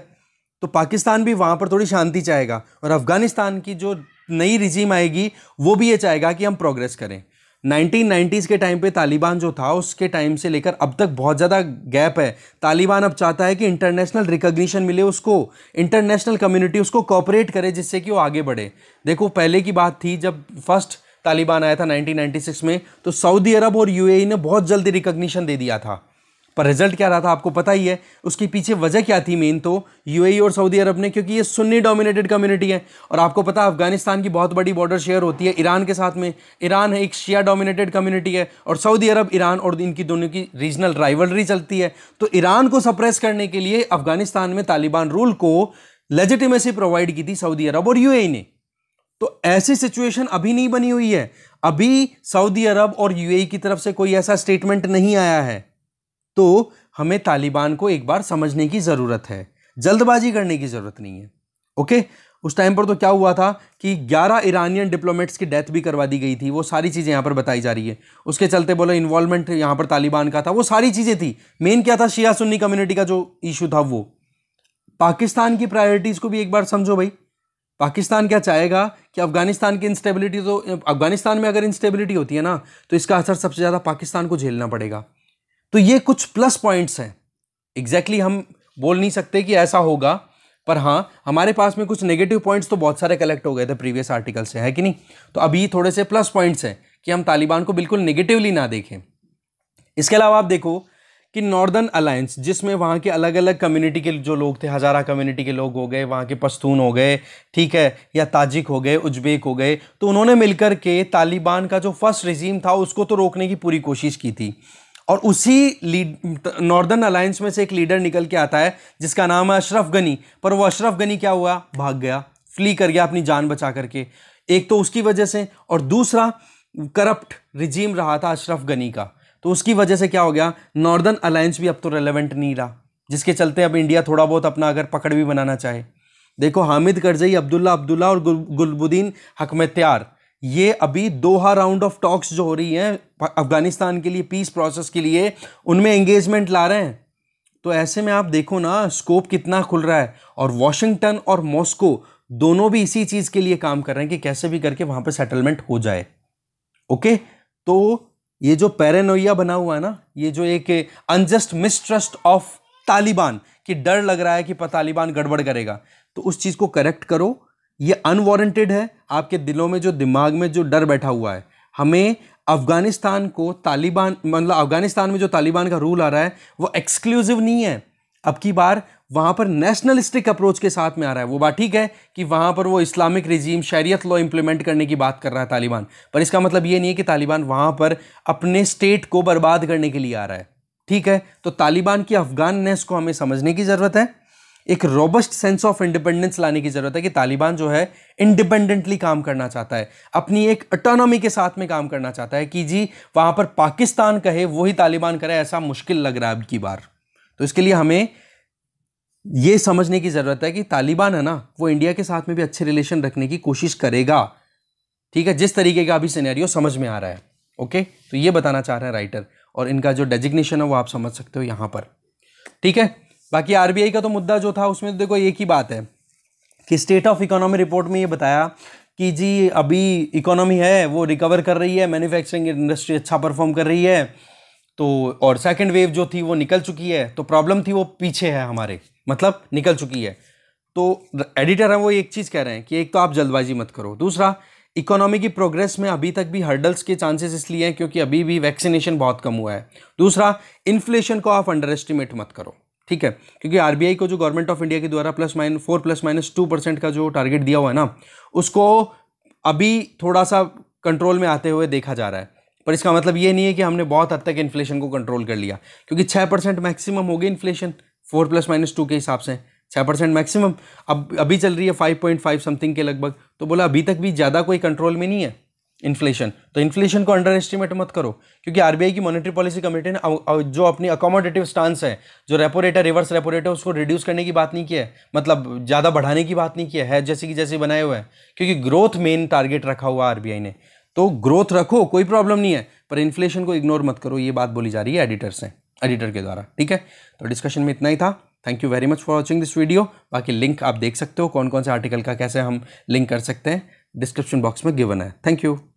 तो पाकिस्तान भी वहाँ पर थोड़ी शांति चाहेगा और अफगानिस्तान की जो नई रिजीम आएगी वो भी ये चाहेगा कि हम प्रोग्रेस करें। नाइनटीन नाइंटीज़ के टाइम पे तालिबान जो था, उसके टाइम से लेकर अब तक बहुत ज़्यादा गैप है। तालिबान अब चाहता है कि इंटरनेशनल रिकॉग्निशन मिले उसको, इंटरनेशनल कम्युनिटी उसको कोऑपरेट करे जिससे कि वो आगे बढ़े। देखो पहले की बात थी जब फर्स्ट तालिबान आया था नाइनटीन नाइंटी सिक्स में, तो सऊदी अरब और यूएई ने बहुत जल्दी रिकॉग्निशन दे दिया था, पर रिजल्ट क्या रहा था आपको पता ही है। उसके पीछे वजह क्या थी मेन, तो यूएई और सऊदी अरब ने, क्योंकि ये सुन्नी डोमिनेटेड कम्युनिटी है और आपको पता है अफगानिस्तान की बहुत बड़ी बॉर्डर शेयर होती है ईरान के साथ में। ईरान है एक शिया डोमिनेटेड कम्युनिटी है और सऊदी अरब ईरान और इनकी दोनों की रीजनल राइवलरी चलती है। तो ईरान को सप्रेस करने के लिए अफगानिस्तान में तालिबान रूल को लेजिटिमेसी प्रोवाइड की थी सऊदी अरब और यूएई ने। तो ऐसी सिचुएशन अभी नहीं बनी हुई है, अभी सऊदी अरब और यूएई की तरफ से कोई ऐसा स्टेटमेंट नहीं आया है तो हमें तालिबान को एक बार समझने की ज़रूरत है, जल्दबाजी करने की ज़रूरत नहीं है। ओके, उस टाइम पर तो क्या हुआ था कि ग्यारह ईरानियन डिप्लोमेट्स की डेथ भी करवा दी गई थी, वो सारी चीज़ें यहाँ पर बताई जा रही है। उसके चलते बोला इन्वॉल्वमेंट यहाँ पर तालिबान का था, वो सारी चीज़ें थी। मेन क्या था, शिया सुन्नी कम्युनिटी का जो इशू था वो। पाकिस्तान की प्रायोरिटीज़ को भी एक बार समझो भाई। पाकिस्तान क्या चाहेगा कि अफगानिस्तान की इंस्टेबिलिटी, तो अफगानिस्तान में अगर इंस्टेबिलिटी होती है ना तो इसका असर सबसे ज़्यादा पाकिस्तान को झेलना पड़ेगा। तो ये कुछ प्लस पॉइंट्स हैं। एग्जैक्टली हम बोल नहीं सकते कि ऐसा होगा, पर हाँ हमारे पास में कुछ नेगेटिव पॉइंट्स तो बहुत सारे कलेक्ट हो गए थे प्रीवियस आर्टिकल से, है कि नहीं। तो अभी थोड़े से प्लस पॉइंट्स हैं कि हम तालिबान को बिल्कुल नेगेटिवली ना देखें। इसके अलावा आप देखो कि नॉर्दर्न अलायंस, जिसमें वहाँ के अलग अलग कम्युनिटी के जो लोग थे, हज़ारा कम्युनिटी के लोग हो गए, वहाँ के पश्तून हो गए, ठीक है, या ताजिक हो गए, उज्बेक हो गए, तो उन्होंने मिलकर के तालिबान का जो फर्स्ट रिजीम था उसको तो रोकने की पूरी कोशिश की थी। और उसी लीड नॉर्दर्न अलायंस में से एक लीडर निकल के आता है जिसका नाम है अशरफ गनी। पर वो अशरफ गनी क्या हुआ, भाग गया, फ्ली कर गया अपनी जान बचा करके। एक तो उसकी वजह से, और दूसरा करप्ट रिजीम रहा था अशरफ गनी का, तो उसकी वजह से क्या हो गया, नॉर्दर्न अलायंस भी अब तो रेलेवेंट नहीं रहा, जिसके चलते अब इंडिया थोड़ा बहुत अपना अगर पकड़ भी बनाना चाहे। देखो हामिद करजई, अब्दुल्ला अब्दुल्ला और गुलबुद्दीन हकमत्यार, ये अभी दोहा राउंड ऑफ टॉक्स जो हो रही है अफगानिस्तान के लिए पीस प्रोसेस के लिए, उनमें एंगेजमेंट ला रहे हैं। तो ऐसे में आप देखो ना स्कोप कितना खुल रहा है। और वॉशिंगटन और मॉस्को दोनों भी इसी चीज़ के लिए काम कर रहे हैं कि कैसे भी करके वहाँ पे सेटलमेंट हो जाए। ओके, तो ये जो पैरानोइया बना हुआ है ना, ये जो एक अनजस्ट मिसट्रस्ट ऑफ तालिबान कि डर लग रहा है कि तालिबान गड़बड़ करेगा, तो उस चीज़ को करेक्ट करो। ये अनवारंटेड है, आपके दिलों में जो दिमाग में जो डर बैठा हुआ है। हमें अफगानिस्तान को तालिबान, मतलब अफगानिस्तान में जो तालिबान का रूल आ रहा है वो एक्सक्लूसिव नहीं है। अब की बार वहाँ पर नेशनलिस्टिक अप्रोच के साथ में आ रहा है। वो बात ठीक है कि वहाँ पर वो इस्लामिक रिजीम शरीयत लॉ इंप्लीमेंट करने की बात कर रहा है तालिबान, पर इसका मतलब ये नहीं है कि तालिबान वहाँ पर अपने स्टेट को बर्बाद करने के लिए आ रहा है। ठीक है, तो तालिबान की अफगाननेस को हमें समझने की ज़रूरत है। एक रोबस्ट सेंस ऑफ इंडिपेंडेंस लाने की ज़रूरत है कि तालिबान जो है इंडिपेंडेंटली काम करना चाहता है, अपनी एक ऑटोनॉमी के साथ में काम करना चाहता है कि जी वहाँ पर पाकिस्तान कहे वही तालिबान करे, ऐसा मुश्किल लग रहा है अब की बार। तो इसके लिए हमें ये समझने की ज़रूरत है कि तालिबान है ना, वो इंडिया के साथ में भी अच्छे रिलेशन रखने की कोशिश करेगा। ठीक है, जिस तरीके का अभी सिनेरियो समझ में आ रहा है। ओके, तो ये बताना चाह रहे हैं राइटर, और इनका जो डेजिग्नेशन है वो आप समझ सकते हो यहाँ पर। ठीक है, बाकी आरबीआई का तो मुद्दा जो था उसमें तो देखो एक ही बात है कि स्टेट ऑफ इकोनॉमी रिपोर्ट में ये बताया कि जी अभी इकोनॉमी है वो रिकवर कर रही है, मैन्युफैक्चरिंग इंडस्ट्री अच्छा परफॉर्म कर रही है, तो और सेकंड वेव जो थी वो निकल चुकी है, तो प्रॉब्लम थी वो पीछे है हमारे, मतलब निकल चुकी है। तो एडिटर हैं वो एक चीज़ कह रहे हैं कि एक तो आप जल्दबाजी मत करो, दूसरा इकोनॉमी की प्रोग्रेस में अभी तक भी हर्डल्स के चांसेस इसलिए हैं क्योंकि अभी भी वैक्सीनेशन बहुत कम हुआ है, दूसरा इन्फ्लेशन को आप अंडर एस्टिमेट मत करो। ठीक है, क्योंकि आरबीआई को जो गवर्नमेंट ऑफ इंडिया के द्वारा plus minus four plus minus two percent का जो टारगेट दिया हुआ है ना, उसको अभी थोड़ा सा कंट्रोल में आते हुए देखा जा रहा है, पर इसका मतलब ये नहीं है कि हमने बहुत हद तक इन्फ्लेशन को कंट्रोल कर लिया, क्योंकि छः परसेंट मैक्सिमम हो गई inflation four plus minus two के हिसाब से, छः परसेंट मैक्सिमम, अब अभी चल रही है फाइव पॉइंट फाइव समथिंग के लगभग। तो बोला अभी तक भी ज़्यादा कोई कंट्रोल में नहीं है इन्फ्लेशन, तो इन्फ्लेशन को अंडर एस्टिमेट मत करो, क्योंकि आरबीआई की मॉनेटरी पॉलिसी कमेटी ने जो अपनी अकोमोडेटिव स्टांस है, जो रेपो रेट है, रिवर्स रेपो रेट है, उसको रिड्यूस करने की बात नहीं की है, मतलब ज़्यादा बढ़ाने की बात नहीं की है, जैसे कि जैसे बनाए हुए हैं, क्योंकि ग्रोथ मेन टारगेट रखा हुआ आरबीआई ने। तो ग्रोथ रखो, कोई प्रॉब्लम नहीं है, पर इन्फ्लेशन को इग्नोर मत करो, ये बात बोली जा रही है एडिटर से, एडिटर के द्वारा। ठीक है, तो डिस्कशन में इतना ही था। Thank you very much for watching this video. बाकी लिंक आप देख सकते हो, कौन कौन से आर्टिकल का कैसे हम लिंक कर सकते हैं, डिस्क्रिप्शन बॉक्स में गिवन है। Thank you.